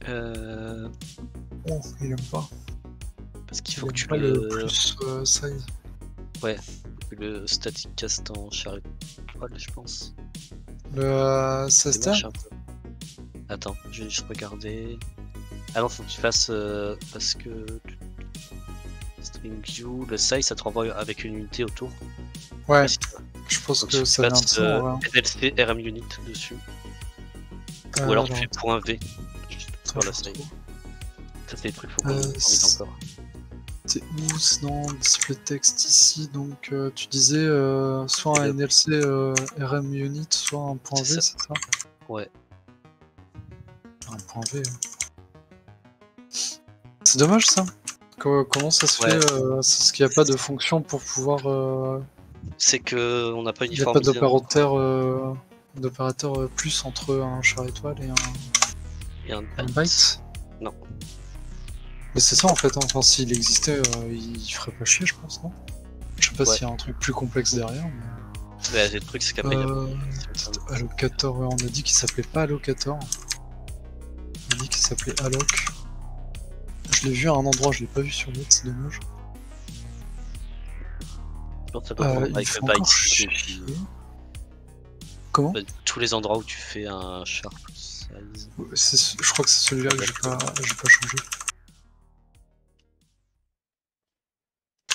Euh. Oh, il aime pas. Parce qu'il faut que tu pas le, le plus euh, size. Ouais, le static cast en char étoile, je pense. Le Sasta. Attends, je vais juste regarder. Ah non, faut que tu fasses euh, parce que string view, le size ça te renvoie avec une unité autour. Ouais, je pense donc que ça vient de euh, ouais. N L C R M unit dessus. Euh, Ou alors genre. Tu fais point V. Sur la size. Ça c'est des trucs faut qu'on euh, en encore. C'est où sinon display texte ici donc euh, tu disais euh, soit un N L C euh, R M unit soit un point V, c'est ça, ça ouais un point V hein. C'est dommage ça. Qu comment ça se ouais. fait euh, parce qu'il n'y a pas de fonction pour pouvoir euh... c'est que on n'a pas uniformisé, il n'y a pas d'opérateur euh, d'opérateur plus entre un char étoile et un, et un, un byte. byte non mais c'est ça en fait, hein. Enfin s'il existait, euh, il ferait pas chier je pense, non? Je sais pas s'il ouais. y a un truc plus complexe derrière, mais... Ouais, le truc c'est qu'après euh... a... Allocator, ouais, on a dit qu'il s'appelait pas Allocator. On a dit qu'il s'appelait Alloc. Je l'ai vu à un endroit, je l'ai pas vu sur l'autre, c'est dommage. Non, ça doit euh, avec le byte. Ch... Tu... Comment bah, tous les endroits où tu fais un sharp size. Ce... Je crois que c'est celui-là que j'ai pas... pas changé.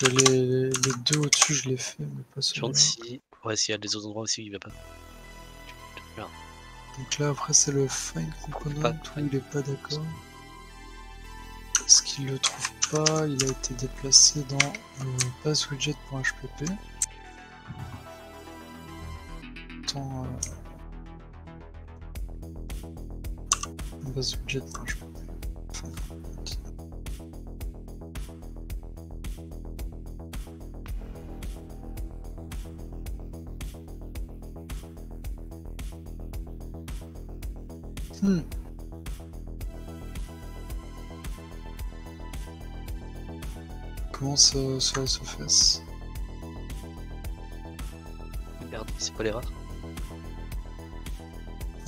Les, les deux au-dessus, je les fais, mais pas celui-là. Si... Ouais, s'il y a des autres endroits aussi, il va pas. Là. Donc là, après, c'est le find component, il est pas d'accord. Parce qu'il le trouve pas, il a été déplacé dans le base widget.hpp. Attends. Euh... Base widget.hpp. Enfin... Hmm. Comment ça, ça se fait? Regarde, c'est quoi l'erreur?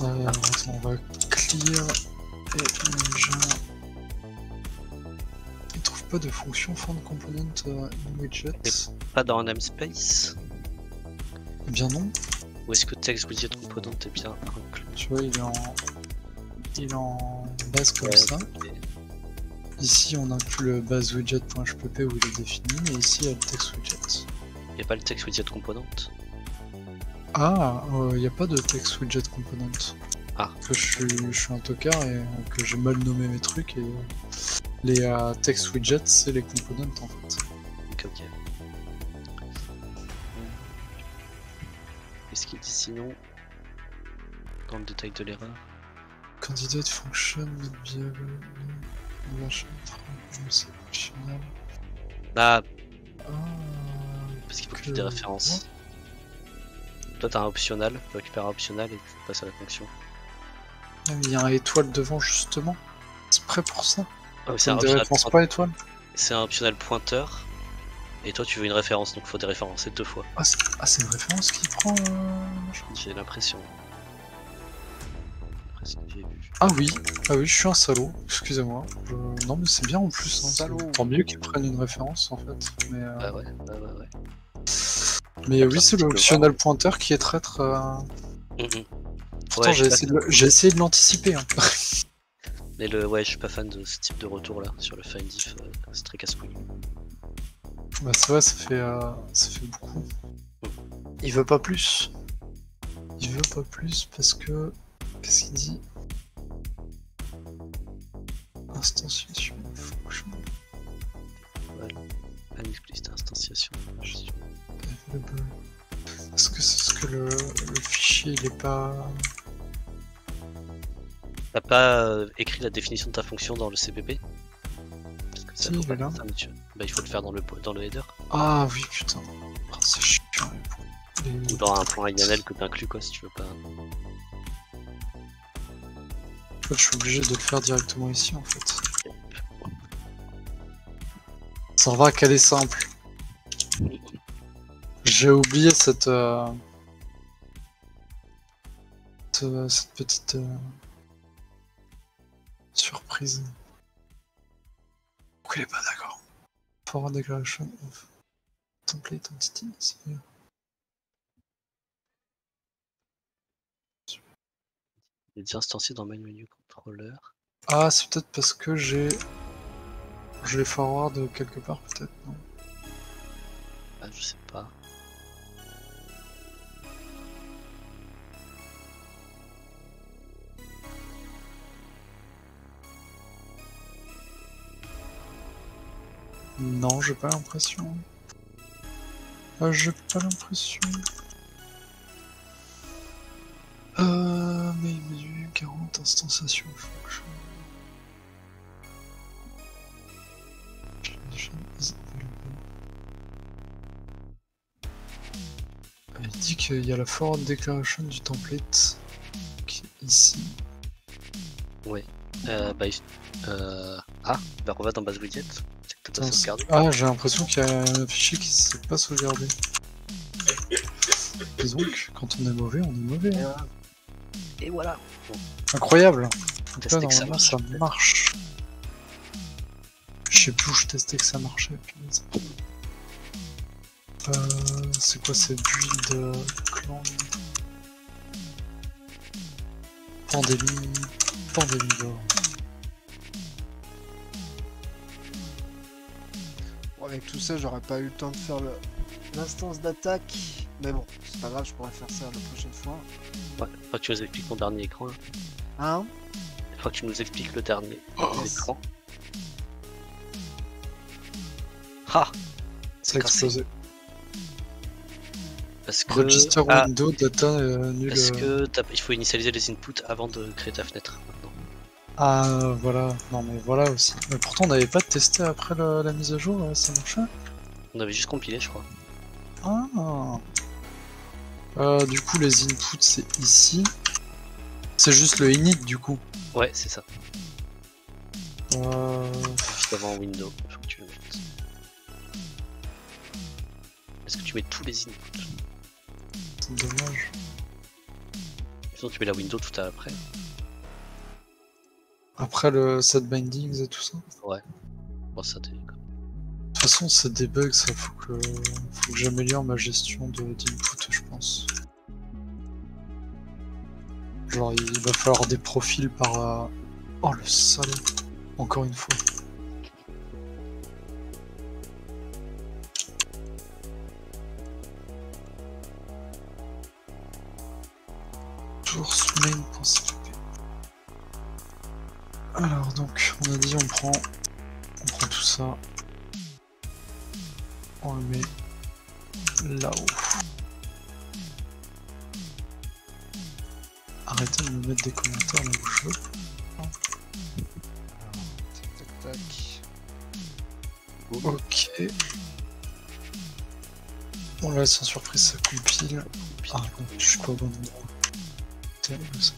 euh, ah. On va clear et déjà... Il trouve pas de fonction find component euh, in widget. Pas dans un namespace? Eh bien non. Ou est-ce que text widget component est bien inclus? Tu vois, il est en... Il est en base comme ouais, ça. Okay. Ici on inclut le base widget.hpp où il est défini et ici il y a le text widget. Il n'y a pas le text widget component? Ah, il euh, n'y a pas de text widget component. Ah. Que je suis, je suis un tocard et que j'ai mal nommé mes trucs et les euh, text widgets c'est les components en fait. Ok, ok. Qu'est-ce qu'il dit sinon? Dans le détail de l'erreur. Candidate function bien ah, parce qu'il faut que tu aies des références. Toi t'as un optional, tu récupères un optional et tu passes à la fonction. Ah, mais il y a un étoile devant justement. C'est prêt pour ça. Ah, c'est un optional pointeur. C'est un optional pointeur Et toi tu veux une référence, donc faut des références, c'est deux fois. Ah c'est ah, une référence qui prend... Euh... J'ai l'impression. Ah oui, ah oui, je suis un salaud, excusez-moi. Je... Non mais c'est bien en plus, hein. Salaud. Tant mieux qu'ils prennent une référence en fait. Mais, euh... Bah ouais, bah ouais, ouais. Mais oui, c'est l'optionnel pointeur qui est traître. Euh... Mm-hmm. Pourtant ouais, j'ai essayé, de... essayé de l'anticiper. Hein. Mais le... ouais, je suis pas fan de ce type de retour là, sur le find if, euh, c'est très casse-couille. Bah c'est vrai, ça fait, euh... ça fait beaucoup. Mm. Il veut pas plus. Il veut pas plus parce que... Qu'est-ce qu'il dit? Instantiation, fonction. Voilà. Unexplicit instantiation. Est-ce que c'est ce que le, le fichier il est pas. T'as pas euh, écrit la définition de ta fonction dans le C P P? Parce que ça si, il est là. Bah, il faut le faire dans le, dans le header. Ah oui, putain. Oh, c'est chiant. Ou dans un plan I N L que t'inclus quoi si tu veux pas. Je suis obligé de le faire directement ici en fait. Ça va qu'elle est simple. J'ai oublié cette, euh... cette, cette petite euh... surprise. Pourquoi il est pas d'accord? Forward declaration of template entity, c'est mieux. Il est déjà instancié dans main menu controller. Ah, c'est peut-être parce que j'ai. Je l'ai forward quelque part, peut-être, non? Ah, je sais pas. Non, j'ai pas l'impression. Ah, j'ai pas l'impression. Euh. Mais menu quarante instanciation fonction. Il dit qu'il y a la forward declaration du template qui est ici. Ouais. Euh, bah, euh... Ah, bah on va dans base widget. C'est que t'as sauvegardé. Ah, j'ai l'impression qu'il y a un fichier qui s'est pas sauvegardé. Et donc, quand on est mauvais, on est mauvais. Hein. Et voilà. Incroyable. Là, normalement, ça marche. Ça marche. Je sais plus où je testais que ça marchait. Euh, c'est quoi ces build euh, clan Pandémie. Pandémie d'or. Bon, avec tout ça, j'aurais pas eu le temps de faire l'instance d'attaque. Mais bon, c'est pas grave, je pourrais faire ça la prochaine fois. Ouais, une fois que tu nous expliques ton dernier écran. Là. Hein? Une fois que tu nous expliques le dernier oh, écran. Ah, ça a explosé. Parce que... Register ah, window data euh, nul. Parce que il faut initialiser les inputs avant de créer ta fenêtre. Non. Ah voilà, non mais voilà aussi. Mais pourtant on n'avait pas testé après la, la mise à jour, là, ça marchait. On avait juste compilé je crois. Ah. Euh, du coup les inputs c'est ici. C'est juste le init du coup. Ouais c'est ça. Euh... Juste avant window, faut que tu le mettes. Est-ce que tu mets tous les inputs? C'est dommage. Sinon tu mets la window tout à après. Après le set bindings et tout ça. Ouais. Bon, ça t'es... De toute façon, c'est des bugs, ça faut que, faut que j'améliore ma gestion d'input, je pense. Genre, il va falloir des profils par. Oh le salaud! Encore une fois. Toujours sous main.cpp. Alors, donc, on a dit, on prend, on prend tout ça. On le met là-haut. Arrêtez de me mettre des commentaires là où je veux. Tac tac tac. Ok. Bon là sans surprise ça compile. Ah non, je suis pas au bon endroit. Terrible ça.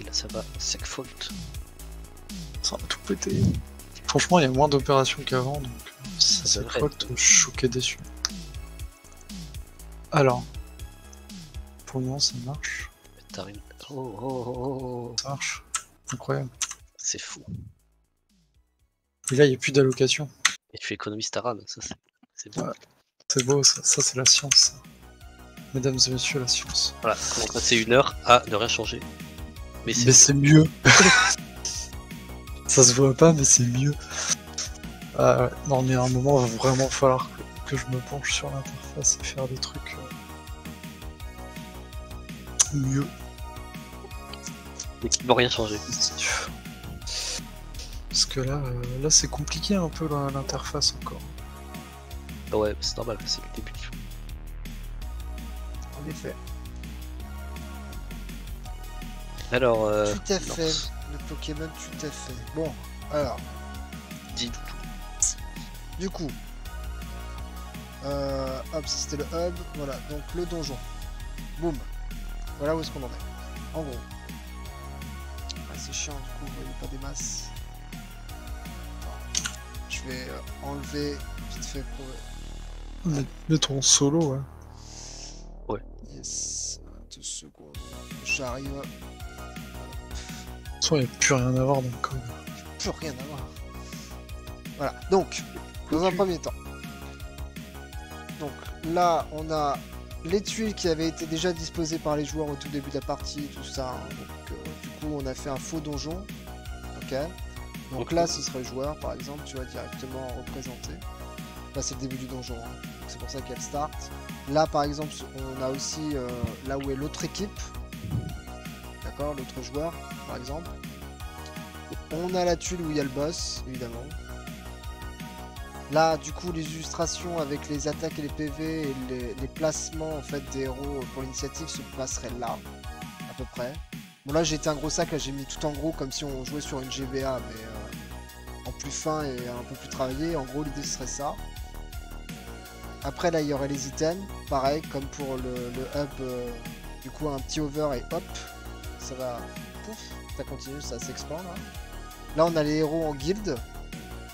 Et là ça va, SecFault. Ça va tout péter. franchement, il y a moins d'opérations qu'avant, donc ça c'est quoi que t'es choqué déçu. Alors, pour le moment ça marche. Une... Oh, oh, oh. Ça marche, incroyable. C'est fou. Et là, il n'y a plus d'allocation. Et tu économises ta RAM, ça c'est beau. Ouais. C'est beau, ça, ça c'est la science. Mesdames et messieurs, la science. Voilà, on passait une heure à ne rien changer. Mais c'est mieux. Ça se voit pas, mais c'est mieux. Euh, non, mais à un moment, il va vraiment falloir que, que je me penche sur l'interface et faire des trucs euh... mieux. Et qui ne vont rien changer. Parce que là, euh, là c'est compliqué un peu l'interface encore. Ouais, c'est normal, c'est le début. En effet. Alors. Euh, tout à fait, Norse. Le Pokémon, tout à fait. Bon, alors. Dis tout. Du coup. Euh, hop, c'était le hub. Voilà, donc le donjon. Boum. Voilà où est-ce qu'on en est. En gros. Ah, c'est chiant, du coup, vous voyez pas des masses. Attends. Je vais enlever vite fait pour. Mettons solo, ouais. Ouais. Yes, deux secondes. J'arrive. De toute façon, il n'y a plus rien à voir dans le code. Plus rien à voir. Voilà, donc, dans un premier temps. Donc là, on a les tuiles qui avaient été déjà disposées par les joueurs au tout début de la partie, tout ça. Hein. Donc, euh, du coup, on a fait un faux donjon. Ok. Donc okay. Là, ce serait le joueur, par exemple, tu vas directement représenter. Là c'est le début du donjon, hein. C'est pour ça qu'elle start. Là par exemple on a aussi euh, là où est l'autre équipe, d'accord, l'autre joueur par exemple. On a la tuile où il y a le boss, évidemment. Là du coup les illustrations avec les attaques et les P V et les, les placements en fait des héros pour l'initiative se passeraient là, à peu près. Bon là j'ai été un gros sac, là j'ai mis tout en gros comme si on jouait sur une G B A mais euh, en plus fin et un peu plus travaillé, en gros l'idée serait ça. Après là il y aurait les items, pareil comme pour le, le hub, euh, du coup un petit hover et hop, ça va, pouf, ça continue, ça s'expande. Hein. Là on a les héros en guilde,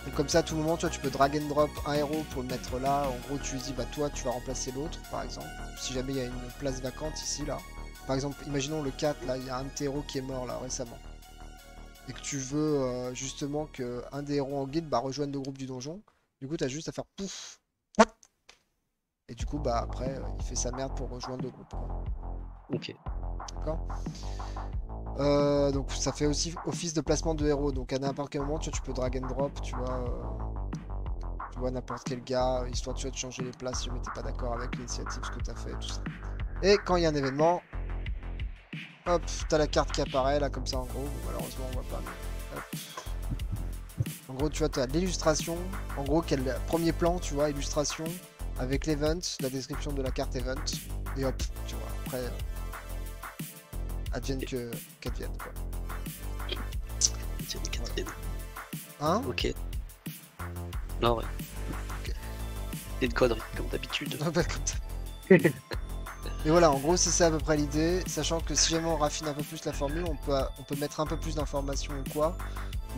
donc comme ça à tout moment tu vois, tu peux drag and drop un héros pour le mettre là, en gros tu lui dis bah toi tu vas remplacer l'autre par exemple, si jamais il y a une place vacante ici là. Par exemple imaginons le quatre là, il y a un de tes héros qui est mort là récemment. Et que tu veux euh, justement qu'un des héros en guilde bah, rejoigne le groupe du donjon, du coup tu as juste à faire pouf. Et du coup, bah après, euh, il fait sa merde pour rejoindre le groupe. Ok. D'accord. Euh, donc, ça fait aussi office de placement de héros. Donc, à n'importe quel moment, tu vois, tu peux drag and drop, tu vois, euh, tu vois n'importe quel gars, histoire tu vois, de changer les places si jamais t'es pas d'accord avec l'initiative, ce que t'as fait, tout ça. Et quand il y a un événement, hop, t'as la carte qui apparaît là, comme ça en gros. Malheureusement, on voit pas. Mais, hop. En gros, tu vois, t'as l'illustration. En gros, quel premier plan, tu vois, illustration. Avec l'event, la description de la carte event, et hop, tu vois, après, euh, advienne que qu'advienne, quoi. Advienne qu'advienne. Hein ? Ok. Non, ouais. Okay. C'est une connerie, comme d'habitude. Ah bah, comme ça. Et voilà, en gros, c'est ça à peu près l'idée, sachant que si jamais on raffine un peu plus la formule, on peut, on peut mettre un peu plus d'informations ou quoi,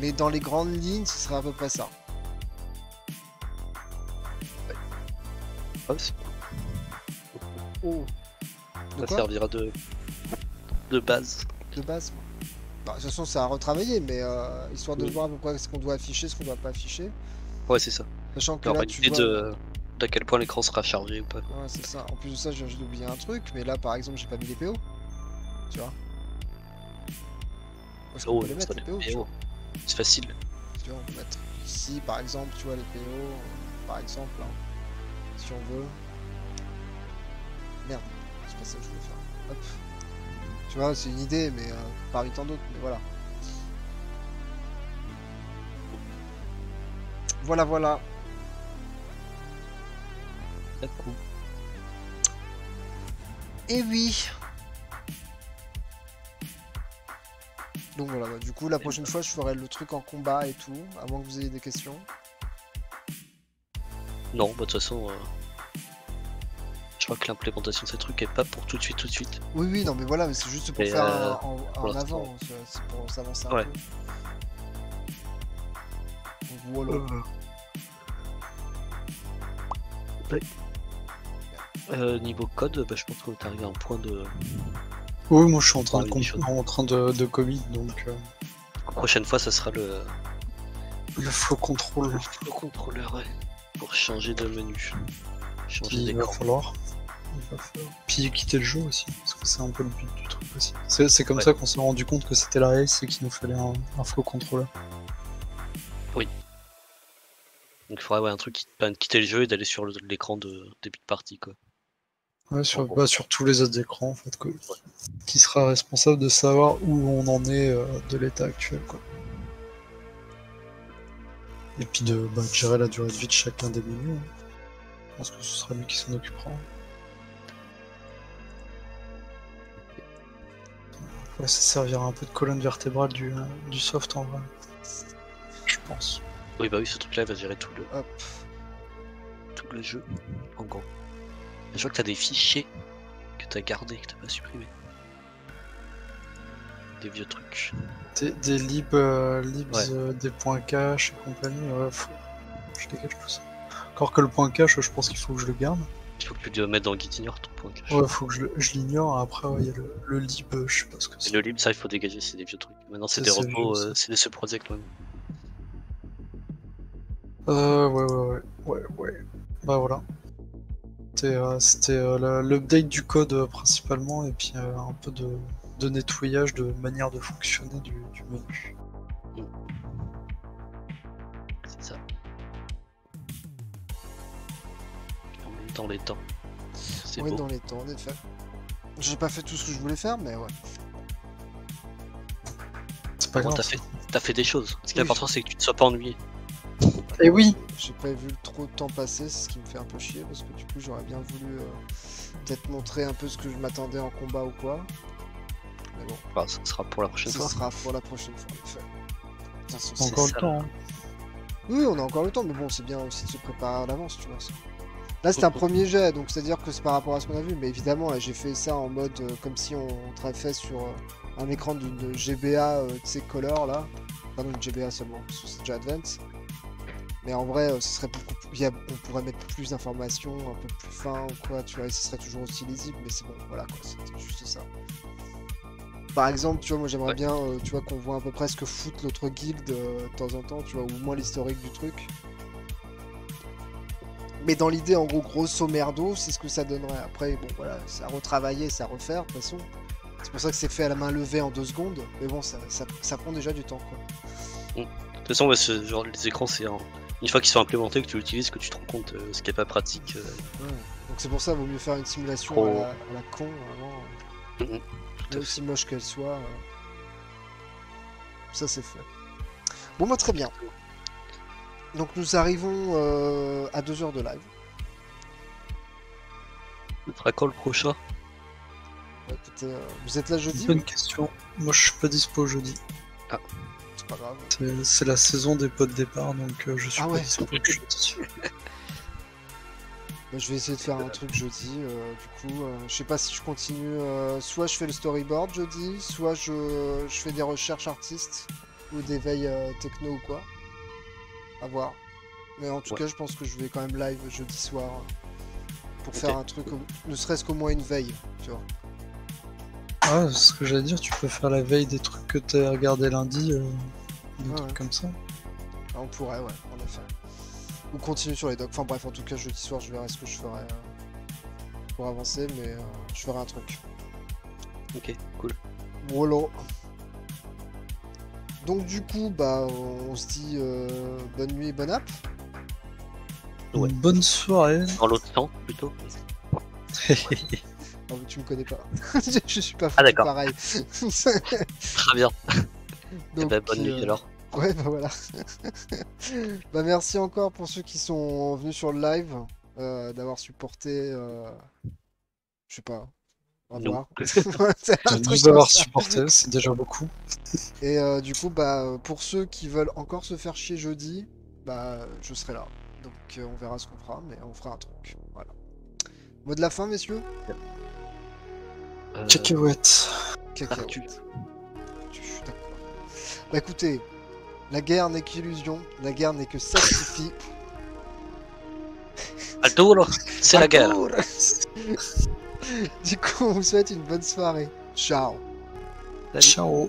mais dans les grandes lignes, ce serait à peu près ça. Oh, oh. Ça servira de... de base. De base bah, de toute façon, c'est à retravailler, mais euh, histoire de oui. Voir pourquoi est-ce qu'on doit afficher, ce qu'on doit pas afficher. Ouais, c'est ça. Sachant que non, là, tu vois... de... d'à quel point l'écran sera chargé ou pas. Ouais, c'est ça. En plus de ça, j'ai juste oublié un truc, mais là, par exemple, j'ai pas mis les P O. Tu vois. Parce qu'on peut les mettre, les P O. P O. C'est facile. Tu vois, on peut mettre ici, par exemple, tu vois, les P O, euh, par exemple, là. Si on veut. Merde, c'est pas ça que je voulais faire. Hop. Tu vois, c'est une idée, mais euh, parmi tant d'autres, mais voilà. Voilà, voilà. D'accord. Et oui. Donc voilà, bah, du coup, la prochaine fois, je ferai le truc en combat et tout, à moins que vous ayez des questions. Non, bah de toute façon, euh, je crois que l'implémentation de ces trucs est pas pour tout de suite, tout de suite. Oui, oui, non, mais voilà, mais c'est juste pour et faire euh, en, en, en avant, c'est pour s'avancer un ouais. Peu. Donc voilà. Euh... Euh, niveau code, bah, je pense que tu arrives à un point de... Oui, moi je suis en train, de, en train de, de commit, donc... Euh... La prochaine fois, ça sera le... Le flow contrôle. Le flow controller, ouais. Pour changer de menu. Changer d'écran. Puis quitter le jeu aussi, parce que c'est un peu le but du truc aussi. C'est comme ouais. ça qu'on s'est rendu compte que c'était la race et qu'il nous fallait un, un flow controller. Oui. Donc il faudrait ouais, un truc qui permet de quitter le jeu et d'aller sur l'écran de début de partie, quoi. Ouais, sur, bah, sur tous les autres écrans, en fait, quoi. Ouais. Qui sera responsable de savoir où on en est euh, de l'état actuel, quoi. Et puis de, bah, de gérer la durée de vie de chacun des menus. Hein. Je pense que ce sera lui qui s'en occupera. Ouais, ça servira un peu de colonne vertébrale du, euh, du soft en vrai. Je pense. Oui, bah oui, ce truc-là va gérer tout le... Hop. Tout le jeu, en gros. Je vois que t'as des fichiers que t'as gardés, que t'as pas supprimés. Des vieux trucs. Des, des libs, euh, libs ouais. euh, des points cache et compagnie, ouais, faut... je dégage tout ça. Encore que le point cache, je pense qu'il faut que je le garde. Il faut que tu le mettes dans Gitignore ton point cache. Ouais, faut que je, je l'ignore, après il ouais, y a le, le lib, je sais pas ce que c'est. Le lib, ça il faut dégager, c'est des vieux trucs. Maintenant c'est des repos, euh, c'est des sub-projects même. Euh, ouais, ouais, ouais, ouais, ouais. Bah voilà. C'était euh, l'update du code euh, principalement et puis euh, un peu de, de nettoyage de manière de fonctionner du, du menu. C'est ça. En même temps les temps. Oui beau. Dans les temps en effet. J'ai pas fait tout ce que je voulais faire mais ouais. C'est pas grave. T'as fait, t'as fait des choses. Ce qui est important c'est que tu ne sois pas ennuyé. Et oui, j'ai pas vu trop de temps passer, c'est ce qui me fait un peu chier parce que du coup j'aurais bien voulu euh, peut-être montrer un peu ce que je m'attendais en combat ou quoi. Mais bon, bah, ça sera pour la prochaine ça fois. Ça sera pour la prochaine fois. Enfin, de toute façon, on a encore ça, le temps. Hein. Oui, on a encore le temps, mais bon, c'est bien aussi de se préparer à l'avance, tu vois. Là, c'est un premier jet, donc c'est-à-dire que c'est par rapport à ce qu'on a vu, mais évidemment, là, j'ai fait ça en mode euh, comme si on, on trafait sur euh, un écran d'une G B A, euh, tu sais, color là. Pardon, une G B A seulement, parce que c'est déjà Advanced. Mais en vrai, ce serait beaucoup plus... on pourrait mettre plus d'informations, un peu plus fin ou quoi, tu vois, et ce serait toujours aussi lisible, mais c'est bon, voilà quoi, c'est juste ça. Par exemple, tu vois, moi j'aimerais ouais. bien, euh, tu vois, qu'on voit à peu près ce que fout notre guilde euh, de temps en temps, tu vois, ou au moins l'historique du truc. Mais dans l'idée, en gros, grosso merdo, c'est ce que ça donnerait. Après, bon, voilà, c'est à retravailler, c'est à refaire, de toute façon. C'est pour ça que c'est fait à la main levée en deux secondes, mais bon, ça, ça, ça prend déjà du temps, quoi. De toute façon, bah, ce genre, les écrans, c'est un... Une fois qu'ils sont implémentés, que tu l'utilises, que tu te rends compte, euh, ce qui est pas pratique. Euh... Ouais. Donc c'est pour ça, il vaut mieux faire une simulation Pro... à, la, à la con, vraiment. Mmh, aussi moche qu'elle soit. Euh... Ça c'est fait. Bon bah très bien. Donc nous arrivons euh, à deux heures de live. Ce sera quand le prochain ? Ouais, euh... Vous êtes là jeudi ? Bonne question. Moi je suis pas dispo jeudi. Ah. C'est la saison des potes départ donc euh, je suis ah pas ouais. disponible. Je vais essayer de faire un truc jeudi. Euh, du coup, euh, je sais pas si je continue. Euh, soit je fais le storyboard jeudi, soit je, je fais des recherches artistes ou des veilles euh, techno ou quoi. À voir. Mais en tout ouais. cas, je pense que je vais quand même live jeudi soir pour okay. faire un truc, ne serait-ce qu'au moins une veille, tu vois. Ah, c'est ce que j'allais dire, tu peux faire la veille des trucs que t'as regardé lundi, euh, des ah trucs ouais. comme ça. Ah, on pourrait, ouais, en effet. Ou continuer sur les docs. Enfin bref, en tout cas, jeudi soir, je verrai ce que je ferai euh, pour avancer, mais euh, je ferai un truc. Ok, cool. Voilà. Donc du coup, bah, on se dit euh, bonne nuit, bonne app. Ouais. Bonne soirée. Dans l'autre temps, plutôt. Ouais. Ah, tu me connais pas. je, je suis pas fou, ah, pareil. Très bien. Donc, bah, bonne nuit euh... alors. Ouais, bah voilà. bah, merci encore pour ceux qui sont venus sur le live, euh, d'avoir supporté. Euh... Je sais pas. Au revoir. Nous avoir supporté, c'est déjà beaucoup. Et euh, du coup, bah pour ceux qui veulent encore se faire chier jeudi, bah je serai là. Donc euh, on verra ce qu'on fera, mais on fera un truc. Voilà. Mot de la fin, messieurs. Yeah. Euh... Cacahuète. Cacahuète. Je suis d'accord. Bah écoutez, La guerre n'est qu'illusion, la guerre n'est que sacrifice. Altour, c'est la guerre. Du coup, on vous souhaite une bonne soirée. Ciao. Ciao.